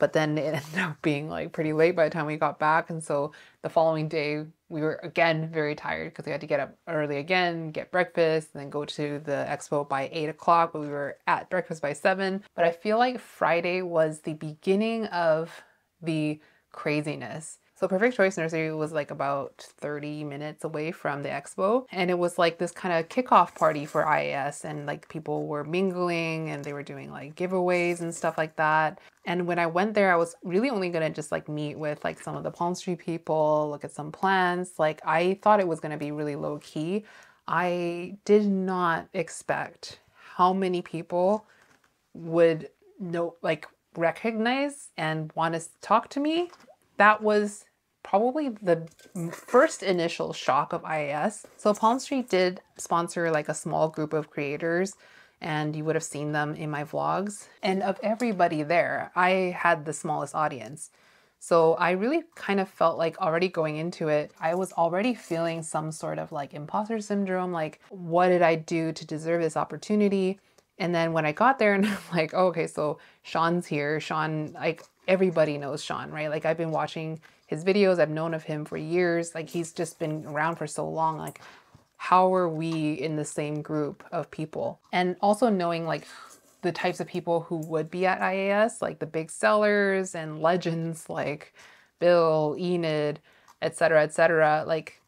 but then it ended up being like pretty late by the time we got back. And so the following day we were again very tired because we had to get up early again, get breakfast, and then go to the expo by 8 o'clock, but we were at breakfast by 7. But I feel like Friday was the beginning of the craziness. So Perfect Choice Nursery was like about 30 minutes away from the expo, and it was like this kind of kickoff party for IAS, and like people were mingling and they were doing like giveaways and stuff like that. And when I went there, I was really only gonna just like meet with like some of the Palm Street people, look at some plants. Like I thought it was gonna be really low key. I did not expect how many people would know, like recognize and want to talk to me. That was probably the first initial shock of IAS. So Palm Street did sponsor like a small group of creators, and you would have seen them in my vlogs. And of everybody there, I had the smallest audience. So I really kind of felt like already going into it, I was already feeling some sort of like imposter syndrome, like what did I do to deserve this opportunity? And then when I got there and I'm like, oh, okay, so Sean's here. Sean, like everybody knows Sean, right? Like I've been watching his videos. I've known of him for years. Like he's just been around for so long. Like how are we in the same group of people? And also knowing like the types of people who would be at IAS, like the big sellers and legends like Bill, Enid, etc., etc. Like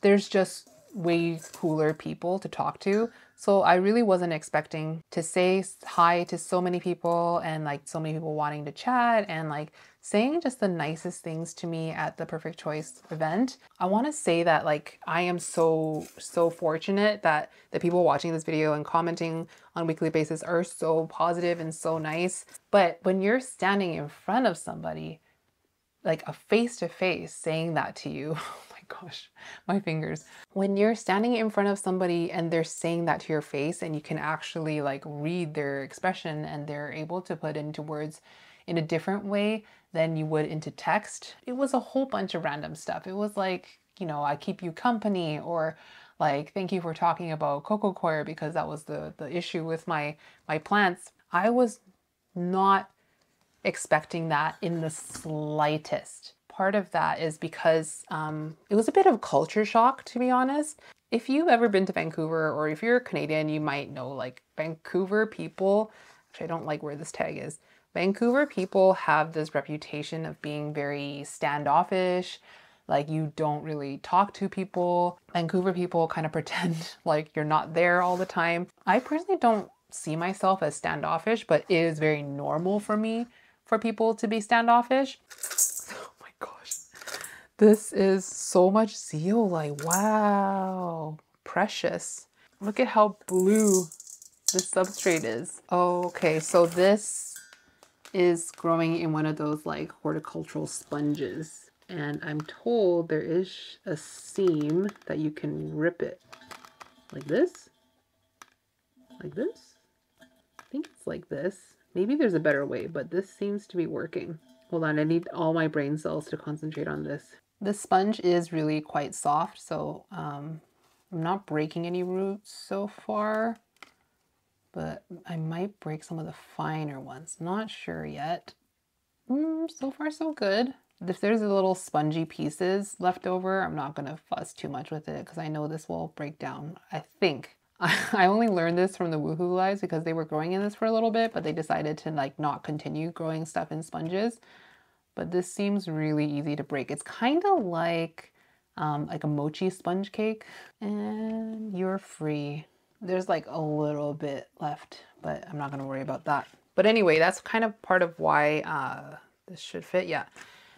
there's just way cooler people to talk to. So I really wasn't expecting to say hi to so many people and like so many people wanting to chat and like saying just the nicest things to me at the Perfect Choice event. I want to say that like I am so fortunate that the people watching this video and commenting on a weekly basis are so positive and so nice. But when you're standing in front of somebody, like a face-to-face saying that to you, gosh, my fingers. When you're standing in front of somebody and they're saying that to your face and you can actually like read their expression and they're able to put into words in a different way than you would into text. It was a whole bunch of random stuff. It was like, you know, I keep you company, or like, thank you for talking about coco coir because that was the issue with my plants. I was not expecting that in the slightest. Part of that is because it was a bit of culture shock, to be honest. If you've ever been to Vancouver, or if you're Canadian, you might know like Vancouver people, which I don't like where this tag is. Vancouver people have this reputation of being very standoffish, like you don't really talk to people. Vancouver people kind of pretend like you're not there all the time. I personally don't see myself as standoffish, but it is very normal for me for people to be standoffish. Gosh, this is so much zeolite, like wow, precious. Look at how blue the substrate is. Okay, so this is growing in one of those like horticultural sponges, and I'm told there is a seam that you can rip it like this, like this. I think it's like this. Maybe there's a better way, but this seems to be working. Hold on, I need all my brain cells to concentrate on this. The sponge is really quite soft, so I'm not breaking any roots so far, but I might break some of the finer ones. Not sure yet. So far so good. If there's little spongy pieces left over, I'm not gonna fuss too much with it because I know this will break down, I think. I only learned this from the Woohoo lives because they were growing in this for a little bit, but they decided to like not continue growing stuff in sponges. But this seems really easy to break. It's kind of like a mochi sponge cake, and you're free. There's like a little bit left, but I'm not gonna worry about that. But anyway, that's kind of part of why this should fit. Yeah,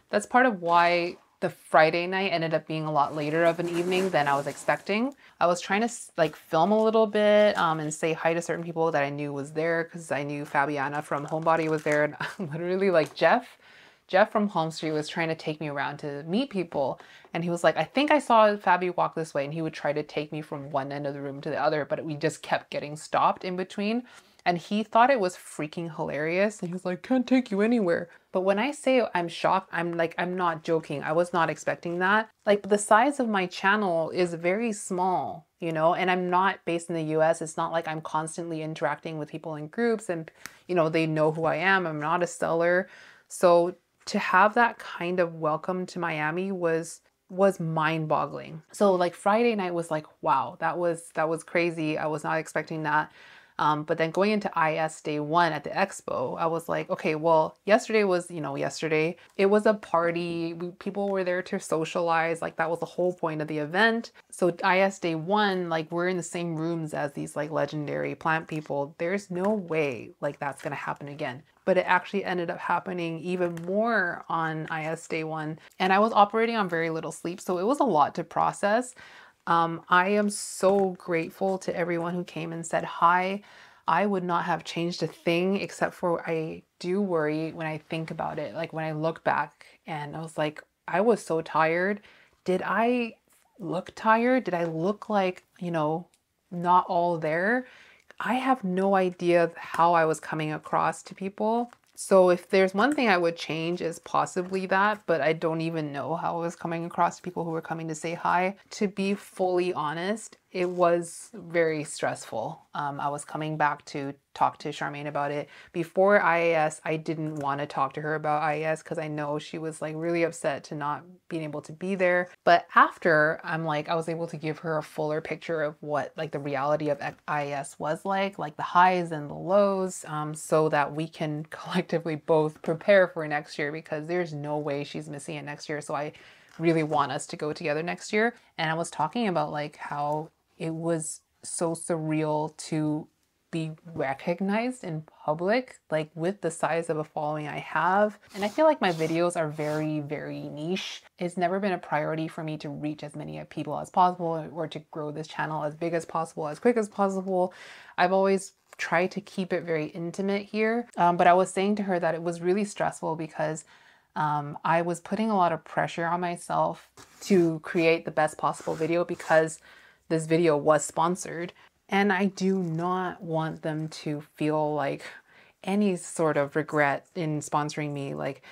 that's part of why the Friday night ended up being a lot later of an evening than I was expecting. I was trying to like film a little bit and say hi to certain people that I knew was there because I knew Fabiana from Homebody was there, and literally like Jeff from Palm Street was trying to take me around to meet people, and he was like, I think I saw Fabi walk this way, and he would try to take me from one end of the room to the other, but we just kept getting stopped in between. And he thought it was freaking hilarious. And he was like, can't take you anywhere. But when I say I'm shocked, I'm like, I'm not joking. I was not expecting that. Like the size of my channel is very small, you know, and I'm not based in the US. It's not like I'm constantly interacting with people in groups and, you know, they know who I am. I'm not a seller. So to have that kind of welcome to Miami was mind-boggling. So like Friday night was like, wow, that was crazy. I was not expecting that. But then going into IAS day one at the expo, I was like, okay, well, yesterday was, you know, yesterday. It was a party. People were there to socialize. Like, that was the whole point of the event. So IAS day one, like, we're in the same rooms as these like legendary plant people. There's no way like that's going to happen again. But it actually ended up happening even more on IAS day one. And I was operating on very little sleep, so it was a lot to process. I am so grateful to everyone who came and said hi. I would not have changed a thing, except for I do worry when I think about it. Like, when I look back and I was like, I was so tired. Did I look tired? Did I look like, you know, not all there? I have no idea how I was coming across to people. So if there's one thing I would change, is possibly that, but I don't even know how I was coming across to people who were coming to say hi. To be fully honest, it was very stressful. I was coming back to talk to Charmaine about it. Before IAS, I didn't want to talk to her about IAS because I know she was like really upset to not being able to be there. But after, I'm like, I was able to give her a fuller picture of what like the reality of IAS was like the highs and the lows, so that we can collectively both prepare for next year, because there's no way she's missing it next year. So I really want us to go together next year. And I was talking about like how it was so surreal to be recognized in public, like with the size of a following I have. And I feel like my videos are very, very niche. It's never been a priority for me to reach as many people as possible or to grow this channel as big as possible, as quick as possible. I've always tried to keep it very intimate here. But I was saying to her that it was really stressful because I was putting a lot of pressure on myself to create the best possible video, because this video was sponsored. And I do not want them to feel like any sort of regret in sponsoring me, like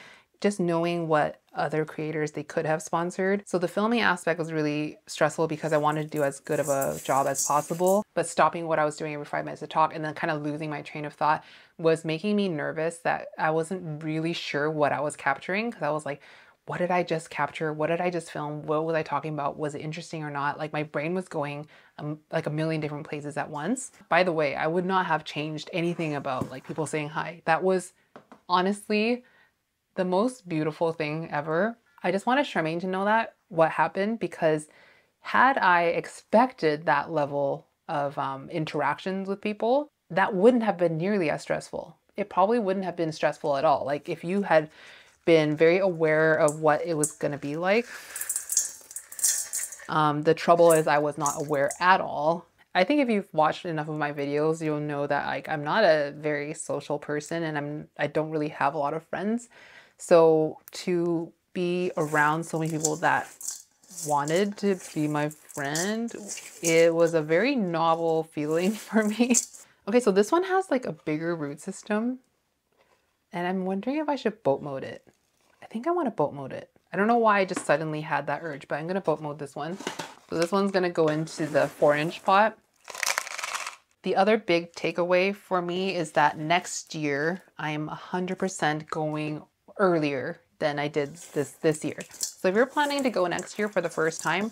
just knowing what other creators they could have sponsored. So the filming aspect was really stressful because I wanted to do as good of a job as possible, but stopping what I was doing every 5 minutes to talk and then kind of losing my train of thought was making me nervous that I wasn't really sure what I was capturing, because I was like, what did I just capture? What did I just film? What was I talking about? Was it interesting or not? Like, my brain was going like a million different places at once. By the way, I would not have changed anything about like people saying hi. That was honestly the most beautiful thing ever. I just wanted Charmaine to know that what happened, because had I expected that level of interactions with people, that wouldn't have been nearly as stressful. It probably wouldn't have been stressful at all. Like, if you had been very aware of what it was going to be like. The trouble is I was not aware at all. I think if you've watched enough of my videos, you'll know that like I'm not a very social person, and I don't really have a lot of friends. So to be around so many people that wanted to be my friend, it was a very novel feeling for me. Okay, so this one has like a bigger root system. And I'm wondering if I should boat mode it. I think I want to boat mode it. I don't know why I just suddenly had that urge, but I'm going to boat mode this one. So this one's going to go into the 4-inch pot. The other big takeaway for me is that next year, I'm 100% going earlier than I did this year. So if you're planning to go next year for the first time,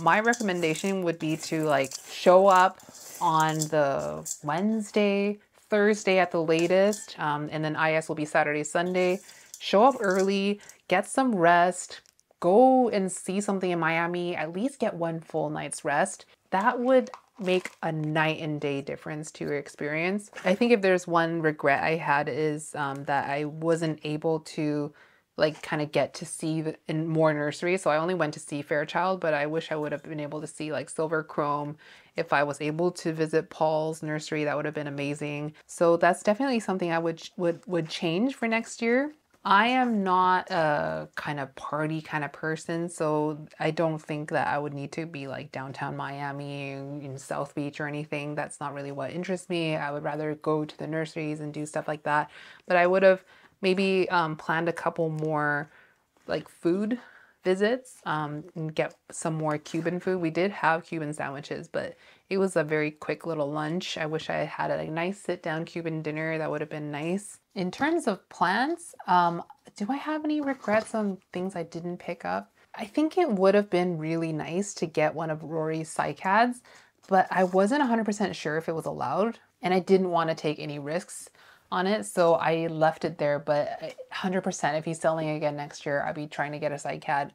my recommendation would be to like show up on the Wednesday, Thursday at the latest, and then IAS will be Saturday, Sunday. Show up early, get some rest, go and see something in Miami, at least get one full night's rest. That would make a night and day difference to your experience. I think if there's one regret I had is that I wasn't able to like kind of get to see in more nurseries. So I only went to see Fairchild, but I wish I would have been able to see like Silver Chrome. If I was able to visit Paul's nursery, that would have been amazing. So that's definitely something I would change for next year. I am not a kind of party kind of person, so I don't think that I would need to be like downtown Miami in South Beach or anything. That's not really what interests me. I would rather go to the nurseries and do stuff like that. But I would have maybe planned a couple more like food visits and get some more Cuban food. We did have Cuban sandwiches, but it was a very quick little lunch. I wish I had a nice sit down Cuban dinner. That would have been nice. In terms of plants, do I have any regrets on things I didn't pick up? I think it would have been really nice to get one of Rory's cycads, but I wasn't 100% sure if it was allowed. and I didn't want to take any risks on it, so I left it there. But 100%, if he's selling again next year, I'd be trying to get a SciCat,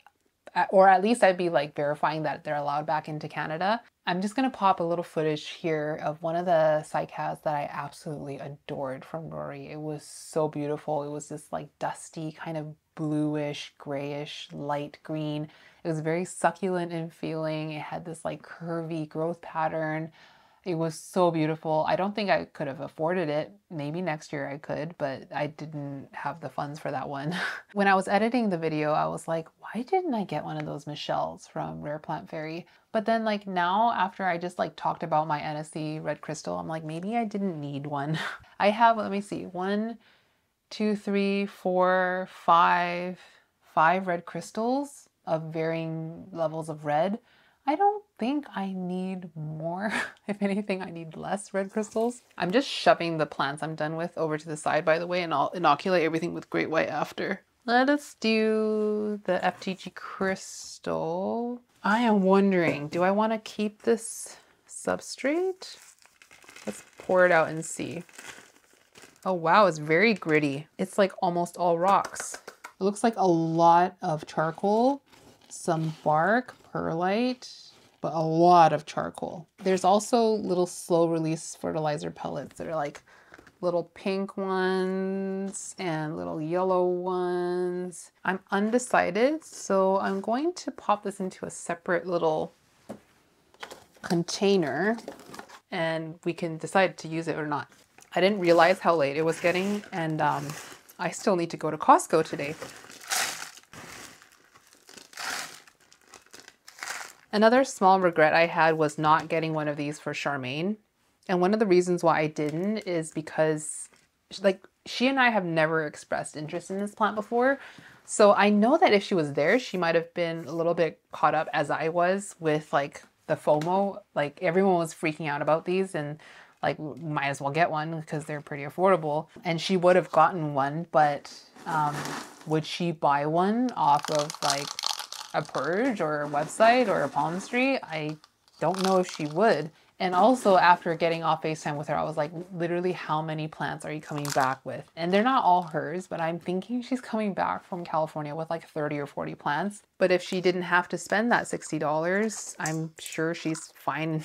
or at least I'd be like verifying that they're allowed back into Canada. I'm just gonna pop a little footage here of one of the SciCats that I absolutely adored from Rory. It was so beautiful. It was this like dusty kind of bluish, grayish, light green. It was very succulent in feeling. It had this like curvy growth pattern. It was so beautiful. I don't think I could have afforded it. Maybe next year I could, but I didn't have the funds for that one. When I was editing the video, I was like, why didn't I get one of those Michelles from Rare Plant Fairy? But then like now, after I just like talked about my NSC Red Crystal, I'm like, maybe I didn't need one. I have, let me see, 5 Red Crystals of varying levels of red. I don't think I need more. If anything, I need less red crystals. I'm just shoving the plants I'm done with over to the side, by the way, and I'll inoculate everything with Great White after. Let us do the FTG Crystal. I am wondering, do I want to keep this substrate? Let's pour it out and see. Oh wow, it's very gritty. It's like almost all rocks. It looks like a lot of charcoal, some bark, perlite, but a lot of charcoal. There's also little slow release fertilizer pellets that are like little pink ones and little yellow ones. I'm undecided, so I'm going to pop this into a separate little container and we can decide to use it or not. I didn't realize how late it was getting, and I still need to go to Costco today. Another small regret I had was not getting one of these for Charmaine. And one of the reasons why I didn't is because like she and I have never expressed interest in this plant before. So I know that if she was there, she might have been a little bit caught up as I was with like the FOMO. Like everyone was freaking out about these and like might as well get one because they're pretty affordable. And she would have gotten one, but would she buy one off of like a purge or a website or a Palm Street? I don't know if she would. And also after getting off FaceTime with her, I was like, literally how many plants are you coming back with? And they're not all hers, but I'm thinking she's coming back from California with like 30 or 40 plants. But if she didn't have to spend that $60, I'm sure she's fine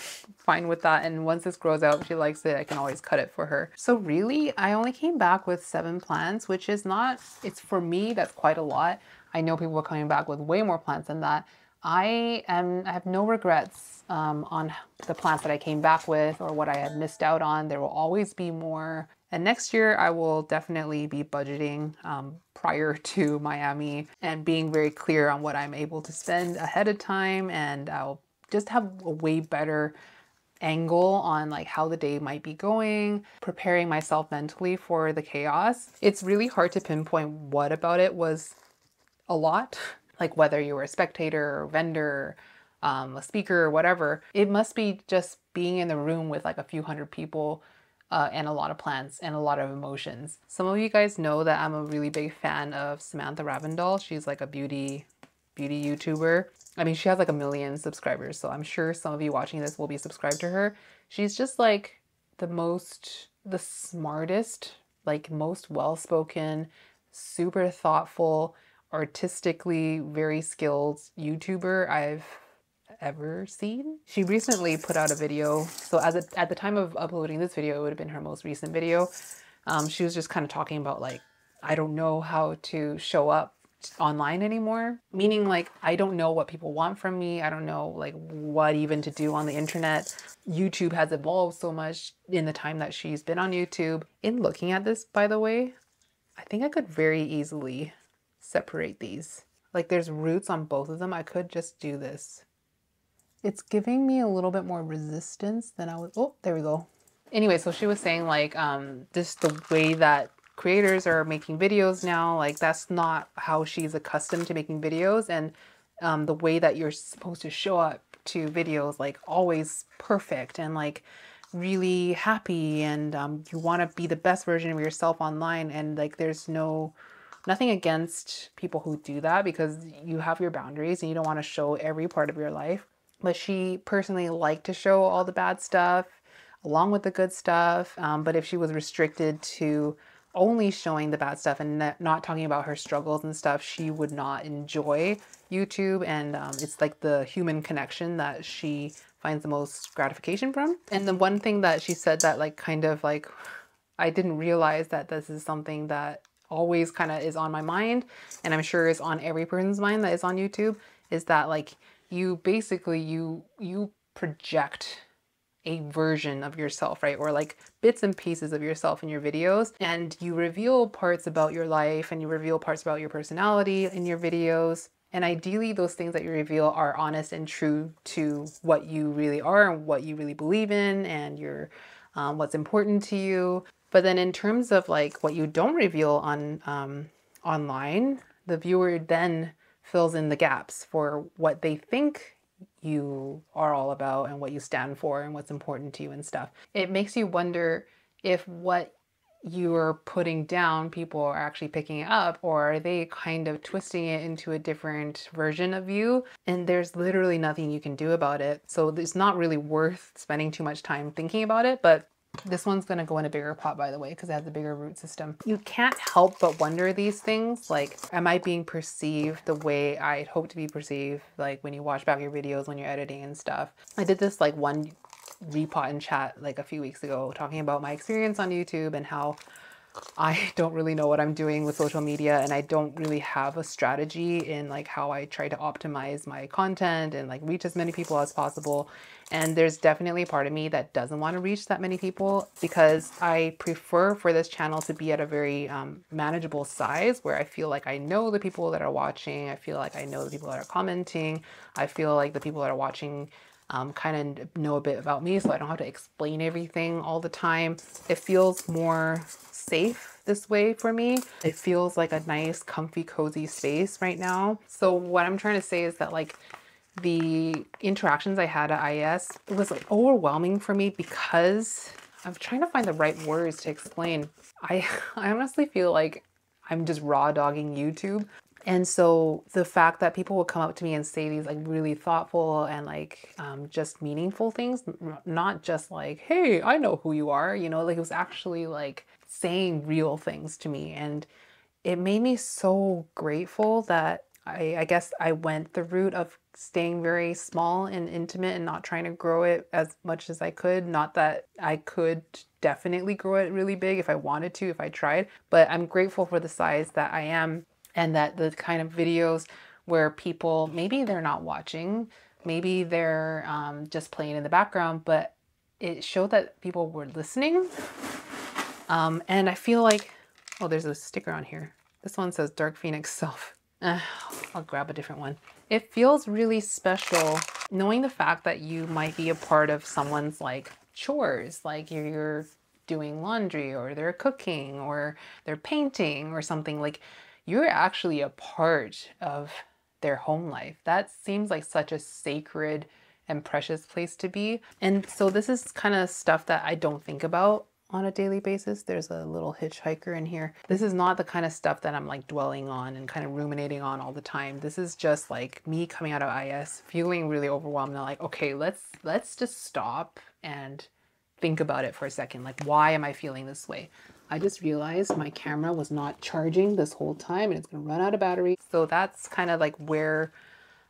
with that. And once this grows out, if she likes it, I can always cut it for her. So really, I only came back with 7 plants, which is not, it's for me, that's quite a lot. I know people are coming back with way more plants than that. I have no regrets on the plants that I came back with or what I had missed out on. There will always be more. And next year I will definitely be budgeting prior to Miami and being very clear on what I'm able to spend ahead of time. And I'll just have a way better angle on like how the day might be going, preparing myself mentally for the chaos. It's really hard to pinpoint what about it was a lot. Like whether you were a spectator or vendor, a speaker or whatever, it must be just being in the room with like a few hundred people and a lot of plants and a lot of emotions. Some of you guys know that I'm a really big fan of Samantha Ravindal. She's like a beauty YouTuber. I mean, she has like a million subscribers, so I'm sure some of you watching this will be subscribed to her. She's just like the smartest, like most well-spoken, super thoughtful, artistically very skilled YouTuber I've ever seen. She recently put out a video. So at the time of uploading this video, it would have been her most recent video. She was just kind of talking about like, I don't know how to show up online anymore. Meaning like, I don't know what people want from me. I don't know like what even to do on the internet. YouTube has evolved so much in the time that she's been on YouTube. In looking at this, by the way, I think I could very easily separate these. Like there's roots on both of them. I could just do this. It's giving me a little bit more resistance than I would. Oh, there we go. Anyway, so she was saying like just the way that creators are making videos now, like that's not how she's accustomed to making videos. And the way that you're supposed to show up to videos, like always perfect and like really happy, and you want to be the best version of yourself online. And like there's nothing against people who do that, because you have your boundaries and you don't want to show every part of your life. But she personally liked to show all the bad stuff, along with the good stuff, but if she was restricted to only showing the bad stuff and not talking about her struggles and stuff, she would not enjoy YouTube. And it's like the human connection that she finds the most gratification from. And the one thing that she said that like kind of like, I didn't realize that this is something that always kind of is on my mind, and I'm sure it's on every person's mind that is on YouTube, is that like you basically you project a version of yourself, right? Or like bits and pieces of yourself in your videos, and you reveal parts about your life and you reveal parts about your personality in your videos. And ideally those things that you reveal are honest and true to what you really are and what you really believe in and your what's important to you. But then in terms of like what you don't reveal on online, the viewer then fills in the gaps for what they think you are all about and what you stand for and what's important to you and stuff. It makes you wonder if what you're putting down, people are actually picking it up, or are they kind of twisting it into a different version of you? And there's literally nothing you can do about it. So it's not really worth spending too much time thinking about it, but this one's gonna go in a bigger pot, by the way, because it has a bigger root system. You can't help but wonder these things, like, am I being perceived the way I hope to be perceived? Like when you watch back your videos, when you're editing and stuff. I did this like one repot in chat like a few weeks ago, talking about my experience on YouTube and how I don't really know what I'm doing with social media, and I don't really have a strategy in like how I try to optimize my content and like reach as many people as possible. And there's definitely a part of me that doesn't want to reach that many people, because I prefer for this channel to be at a very manageable size, where I feel like I know the people that are watching, I feel like I know the people that are commenting, I feel like the people that are watching kind of know a bit about me, so I don't have to explain everything all the time. It feels more safe this way for me. It feels like a nice, comfy, cozy space right now. So what I'm trying to say is that like the interactions I had at IAS, it was like overwhelming for me, because I'm trying to find the right words to explain. I honestly feel like I'm just raw dogging YouTube. And so the fact that people would come up to me and say these like really thoughtful and like just meaningful things, not just like, hey, I know who you are, you know, like it was actually like saying real things to me. And it made me so grateful that I guess I went the route of staying very small and intimate and not trying to grow it as much as I could. Not that I could definitely grow it really big if I wanted to, if I tried, but I'm grateful for the size that I am. And that the kind of videos where people, maybe they're not watching, maybe they're just playing in the background, but it showed that people were listening. And I feel like, oh, there's a sticker on here. This one says Dark Phoenix Self. I'll grab a different one. It feels really special knowing the fact that you might be a part of someone's like chores, like you're doing laundry or they're cooking or they're painting or something. Like, you're actually a part of their home life. That seems like such a sacred and precious place to be. And so this is kind of stuff that I don't think about on a daily basis. There's a little hitchhiker in here. This is not the kind of stuff that I'm like dwelling on and kind of ruminating on all the time. This is just like me coming out of IAS feeling really overwhelmed. I'm like, okay, let's just stop and think about it for a second. Like, why am I feeling this way? I just realized my camera was not charging this whole time and it's gonna run out of battery. So that's kind of like where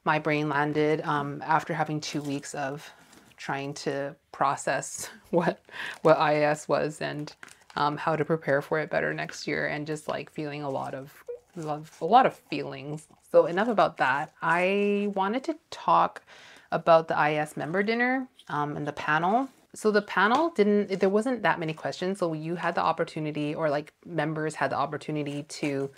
my brain landed after having 2 weeks of trying to process what IAS was and how to prepare for it better next year, and just like feeling a lot of feelings. So enough about that. I wanted to talk about the IAS member dinner and the panel. So the panel there wasn't that many questions. So you had the opportunity, or like members had the opportunity to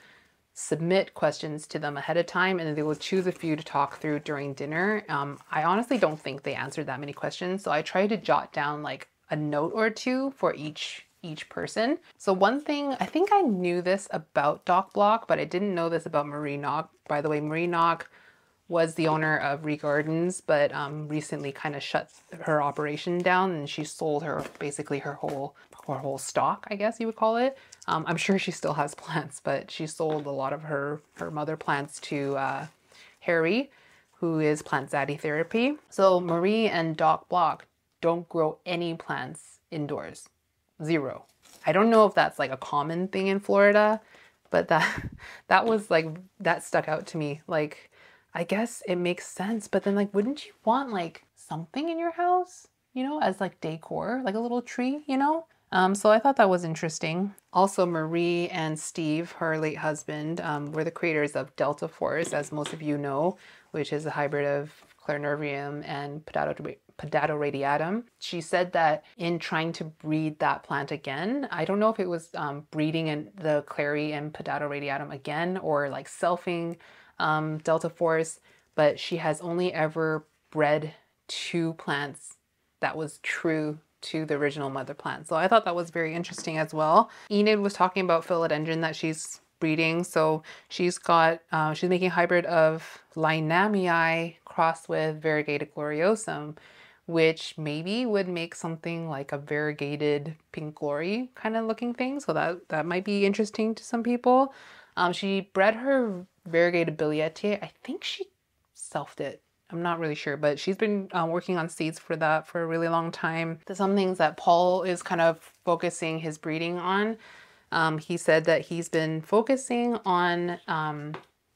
submit questions to them ahead of time, and then they will choose a few to talk through during dinner. I honestly don't think they answered that many questions. So I tried to jot down like a note or two for each person. So one thing, I think I knew this about Doc Block, but I didn't know this about Marie Nock. By the way, Marie Nock was the owner of Ree Gardens, but recently kind of shut her operation down, and she sold her basically her whole stock, I guess you would call it. I'm sure she still has plants, but she sold a lot of her mother plants to Harry, who is Plant Zaddy Therapy. So Marie and Doc Block don't grow any plants indoors. Zero. I don't know if that's like a common thing in Florida, but that was like, that stuck out to me. Like, I guess it makes sense, but then like, wouldn't you want like something in your house, you know, as like decor, like a little tree, you know? So I thought that was interesting. Also, Marie and Steve, her late husband, were the creators of Delta Force, as most of you know, which is a hybrid of Clarinervium and Podato radiatum. She said that in trying to breed that plant again, I don't know if it was breeding in the Clary and Podato radiatum again or like selfing Delta Force, but she has only ever bred 2 plants that was true to the original mother plant. So I thought that was very interesting as well. Enid was talking about philodendron that she's breeding. So she's got, she's making a hybrid of Linamiae crossed with variegated gloriosum, which maybe would make something like a variegated pink glory kind of looking thing. So that might be interesting to some people. She bred her variegated Bilietiae. I think she selfed it. I'm not really sure, but she's been working on seeds for that for a really long time. There's some things that Paul is kind of focusing his breeding on. He said that he's been focusing on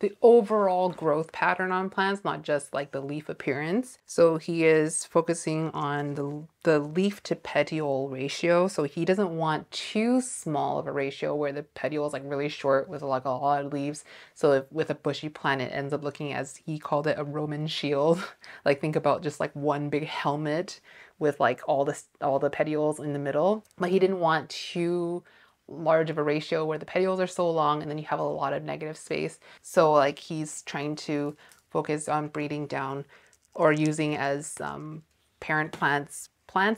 the overall growth pattern on plants, not just like the leaf appearance. So he is focusing on the leaf to petiole ratio. So he doesn't want too small of a ratio where the petiole is like really short with like a lot of leaves. So if, with a bushy plant, it ends up looking, as he called it, a Roman shield. Like think about just like one big helmet with like all the petioles in the middle. But he didn't want too large of a ratio where the petioles are so long and then you have a lot of negative space. So like he's trying to focus on breeding down or using as parent plants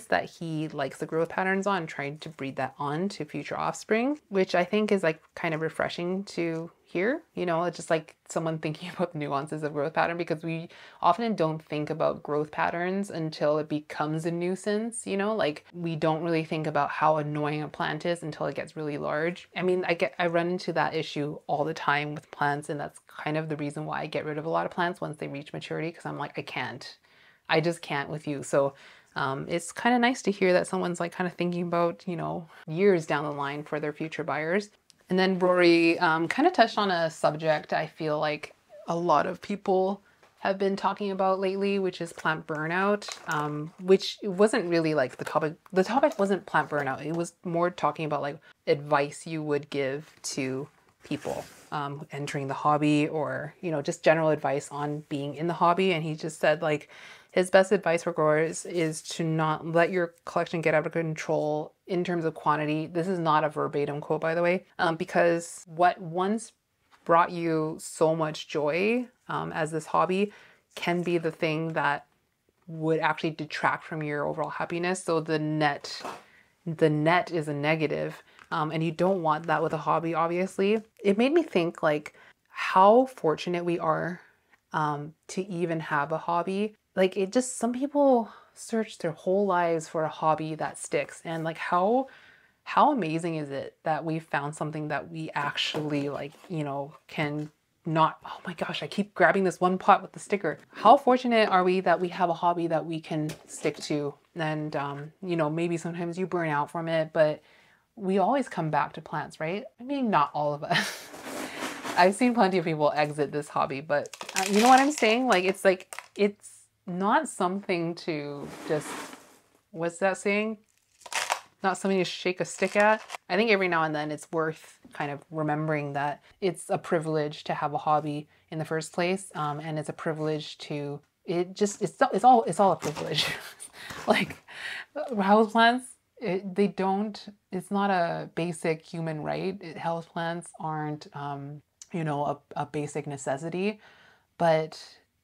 that he likes the growth patterns on, trying to breed that on to future offspring, which I think is like kind of refreshing to hear, you know, it's just like someone thinking about nuances of growth pattern, because we often don't think about growth patterns until it becomes a nuisance, you know, like we don't really think about how annoying a plant is until it gets really large. I mean, I run into that issue all the time with plants, and that's kind of the reason why I get rid of a lot of plants once they reach maturity, because I'm like, I just can't with you. So it's kind of nice to hear that someone's like kind of thinking about, you know, years down the line for their future buyers. And then Rory kind of touched on a subject I feel like a lot of people have been talking about lately, which is plant burnout, which wasn't really like the topic. The topic wasn't plant burnout. It was more talking about like advice you would give to people entering the hobby, or, you know, just general advice on being in the hobby. And he just said like, his best advice for growers is to not let your collection get out of control in terms of quantity. This is not a verbatim quote, by the way, because what once brought you so much joy as this hobby can be the thing that would actually detract from your overall happiness. So the net is a negative, and you don't want that with a hobby, obviously. It made me think like how fortunate we are to even have a hobby. Like it just, some people search their whole lives for a hobby that sticks, and like how amazing is it that we found something that we actually like, you know, can not, oh my gosh, I keep grabbing this one pot with the sticker. How fortunate are we that we have a hobby that we can stick to? And, you know, maybe sometimes you burn out from it, but we always come back to plants, right? I mean, not all of us. I've seen plenty of people exit this hobby, but you know what I'm saying? Like, it's not something to just, what's that saying? Not something to shake a stick at. I think every now and then it's worth kind of remembering that it's a privilege to have a hobby in the first place. And it's a privilege to, it's all a privilege. Like houseplants, it's not a basic human right. Houseplants aren't, you know, a basic necessity, but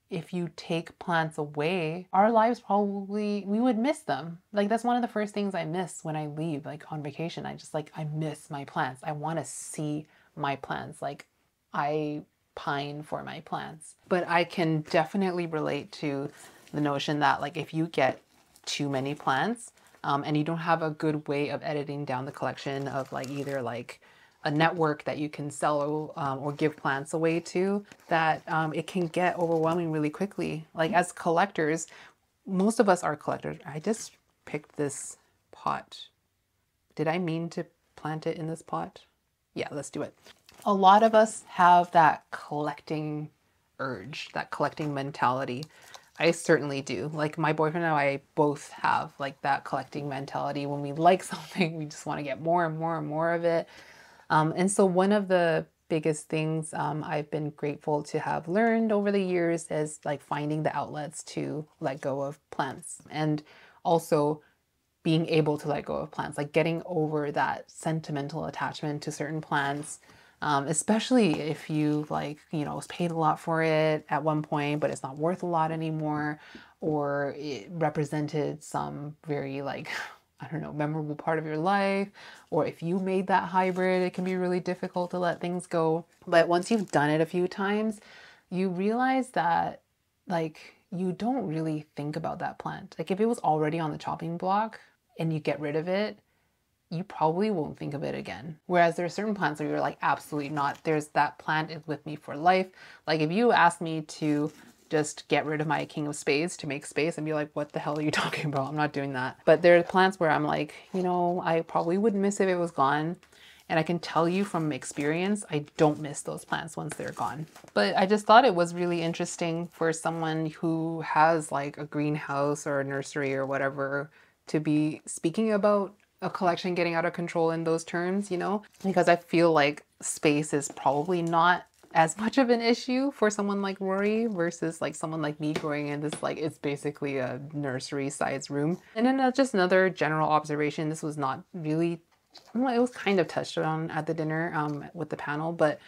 if you take plants away, our lives probably, we would miss them. Like that's one of the first things I miss when I leave, like on vacation. I just like, I miss my plants. I want to see my plants. Like I pine for my plants. But I can definitely relate to the notion that like if you get too many plants and you don't have a good way of editing down the collection of like either like a network that you can sell or give plants away to, that it can get overwhelming really quickly. Like as collectors, most of us are collectors. I just picked this pot. Did I mean to plant it in this pot? Yeah, let's do it. A lot of us have that collecting urge, that collecting mentality. I certainly do. Like my boyfriend and I both have like that collecting mentality. When we like something, we just want to get more and more and more of it. And so one of the biggest things I've been grateful to have learned over the years is like finding the outlets to let go of plants, and also being able to let go of plants, like getting over that sentimental attachment to certain plants. Especially if you like, you know, paid a lot for it at one point, but it's not worth a lot anymore, or it represented some very like, I don't know, memorable part of your life, or if you made that hybrid, it can be really difficult to let things go. But once you've done it a few times, you realize that like you don't really think about that plant. Like if it was already on the chopping block and you get rid of it, you probably won't think of it again. Whereas there are certain plants where you're like, absolutely not. There's that plant is with me for life. Like if you asked me to just get rid of my king of spades to make space and be like, what the hell are you talking about? I'm not doing that. But there are plants where I'm like, you know, I probably would miss if it was gone. And I can tell you from experience, I don't miss those plants once they're gone. But I just thought it was really interesting for someone who has like a greenhouse or a nursery or whatever to be speaking about a collection getting out of control in those terms, you know, because I feel like space is probably not as much of an issue for someone like Rory versus like someone like me growing in this, like it's basically a nursery size room. And then just another general observation. This was not really, well, it was kind of touched on at the dinner with the panel, but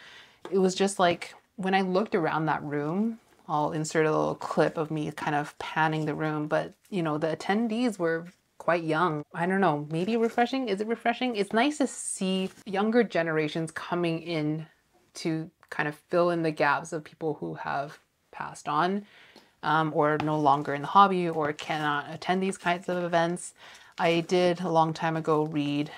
it was just like when I looked around that room, I'll insert a little clip of me kind of panning the room, but you know, the attendees were quite young. I don't know, maybe refreshing? Is it refreshing? It's nice to see younger generations coming in to kind of fill in the gaps of people who have passed on or no longer in the hobby or cannot attend these kinds of events. I did a long time ago read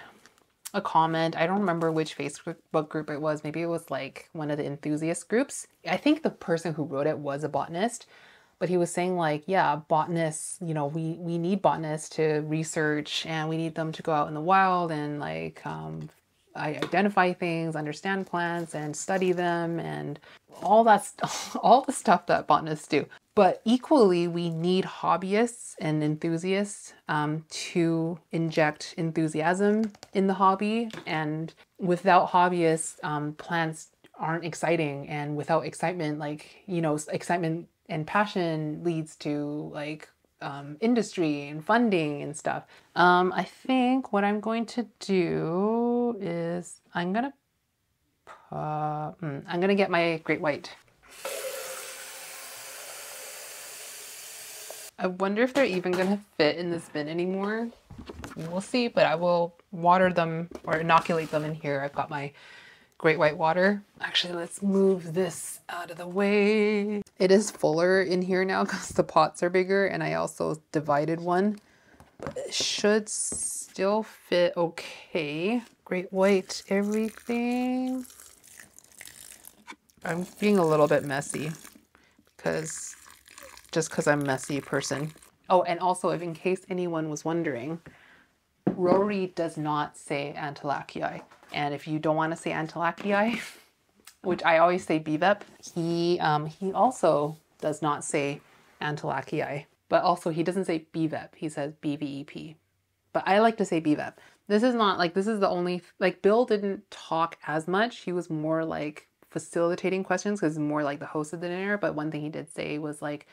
a comment. I don't remember which Facebook group it was. Maybe it was like one of the enthusiast groups. I think the person who wrote it was a botanist. But he was saying like, yeah, botanists, you know, we need botanists to research and we need them to go out in the wild and like identify things, understand plants and study them and all that, all the stuff that botanists do. But equally, we need hobbyists and enthusiasts to inject enthusiasm in the hobby. And without hobbyists, plants aren't exciting. And without excitement, like, you know, excitement and passion leads to like industry and funding and stuff. I think what I'm going to do is I'm gonna get my great white. I wonder if they're even gonna fit in this bin anymore. We'll see, but I will water them or inoculate them in here. I've got my great white water. Actually, let's move this out of the way. It is fuller in here now because the pots are bigger and I also divided one. But it should still fit okay. Great white everything. I'm being a little bit messy because just because I'm a messy person. Oh, and also if in case anyone was wondering, Rory does not say Antilacii. And if you don't want to say Antilacii, which I always say Bevep, he also does not say Antilacii. But also he doesn't say Bevep, he says BVEP. But I like to say Bevep. This is not like, this is the only, like Bill didn't talk as much. He was more like facilitating questions because more like the host of the dinner. But one thing he did say was like,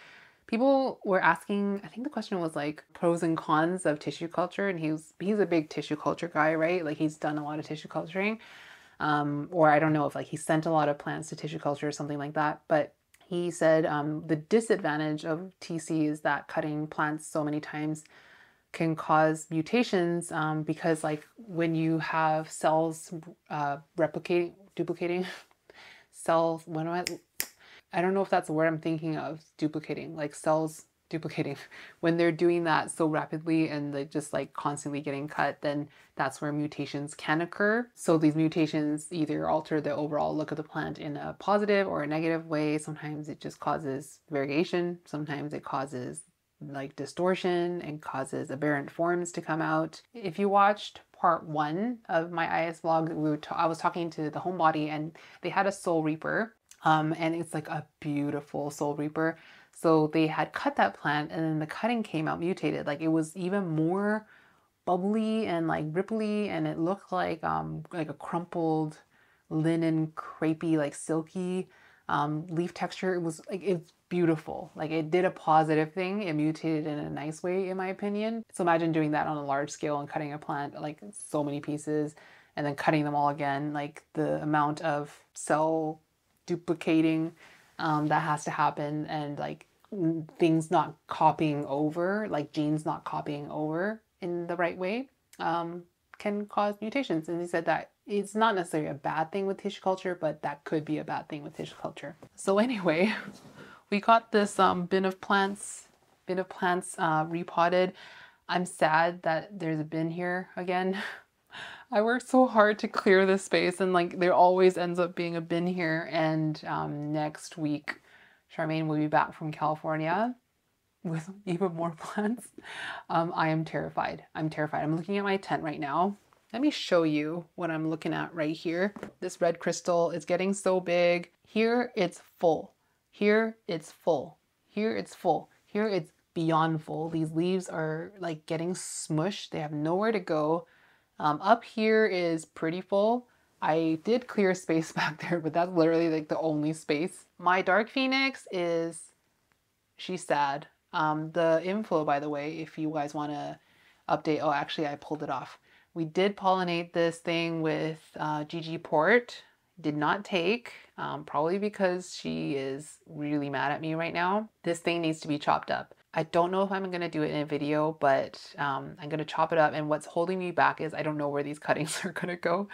people were asking, I think the question was like pros and cons of tissue culture. And he's a big tissue culture guy, right? Like he's done a lot of tissue culturing. Or I don't know if like he sent a lot of plants to tissue culture or something like that. But he said the disadvantage of TC is that cutting plants so many times can cause mutations because like when you have cells duplicating cells, I don't know if that's the word I'm thinking of, duplicating, like cells duplicating. When they're doing that so rapidly and they just like constantly getting cut, then that's where mutations can occur. So these mutations either alter the overall look of the plant in a positive or a negative way. Sometimes it just causes variegation. Sometimes it causes like distortion and causes aberrant forms to come out. If you watched part 1 of my IAS vlog, I was talking to the Homebody and they had a Soul Reaper, and it's like a beautiful Soul Reaper. So they had cut that plant and then the cutting came out mutated. Like it was even more bubbly and like ripply, and it looked like a crumpled linen, crepey, like silky leaf texture. It was like, it's beautiful. Like it did a positive thing. It mutated in a nice way, in my opinion. So imagine doing that on a large scale and cutting a plant like so many pieces and then cutting them all again. Like the amount of cell duplicating that has to happen, and like things not copying over, like genes not copying over in the right way, can cause mutations. And he said that it's not necessarily a bad thing with tissue culture, but that could be a bad thing with tissue culture. So anyway, we got this bin of plants repotted. I'm sad that there's a bin here again. I worked so hard to clear this space, and like there always ends up being a bin here. And next week, Charmaine will be back from California with even more plants. I am terrified. I'm terrified. I'm looking at my tent right now. Let me show you what I'm looking at right here. This red crystal is getting so big. Here it's full. Here it's full. Here it's full. Here it's beyond full. These leaves are like getting smushed. They have nowhere to go. Up here is pretty full. I did clear space back there, but that's literally like the only space. My Dark Phoenix is, she's sad. The inflow, by the way, if you guys want to update, oh, actually I pulled it off. We did pollinate this thing with GG Port, did not take, probably because she is really mad at me right now. This thing needs to be chopped up. I don't know if I'm going to do it in a video, but I'm going to chop it up. And what's holding me back is I don't know where these cuttings are going to go.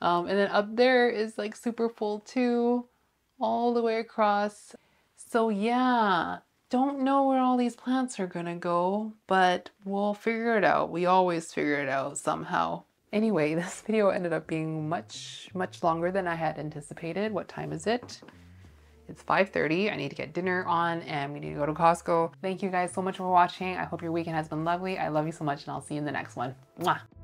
And then up there is like super full too, all the way across. So yeah, don't know where all these plants are going to go, but we'll figure it out. We always figure it out somehow. Anyway, this video ended up being much, much longer than I had anticipated. What time is it? It's 5:30. I need to get dinner on and we need to go to Costco. Thank you guys so much for watching. I hope your weekend has been lovely. I love you so much and I'll see you in the next one. Mwah!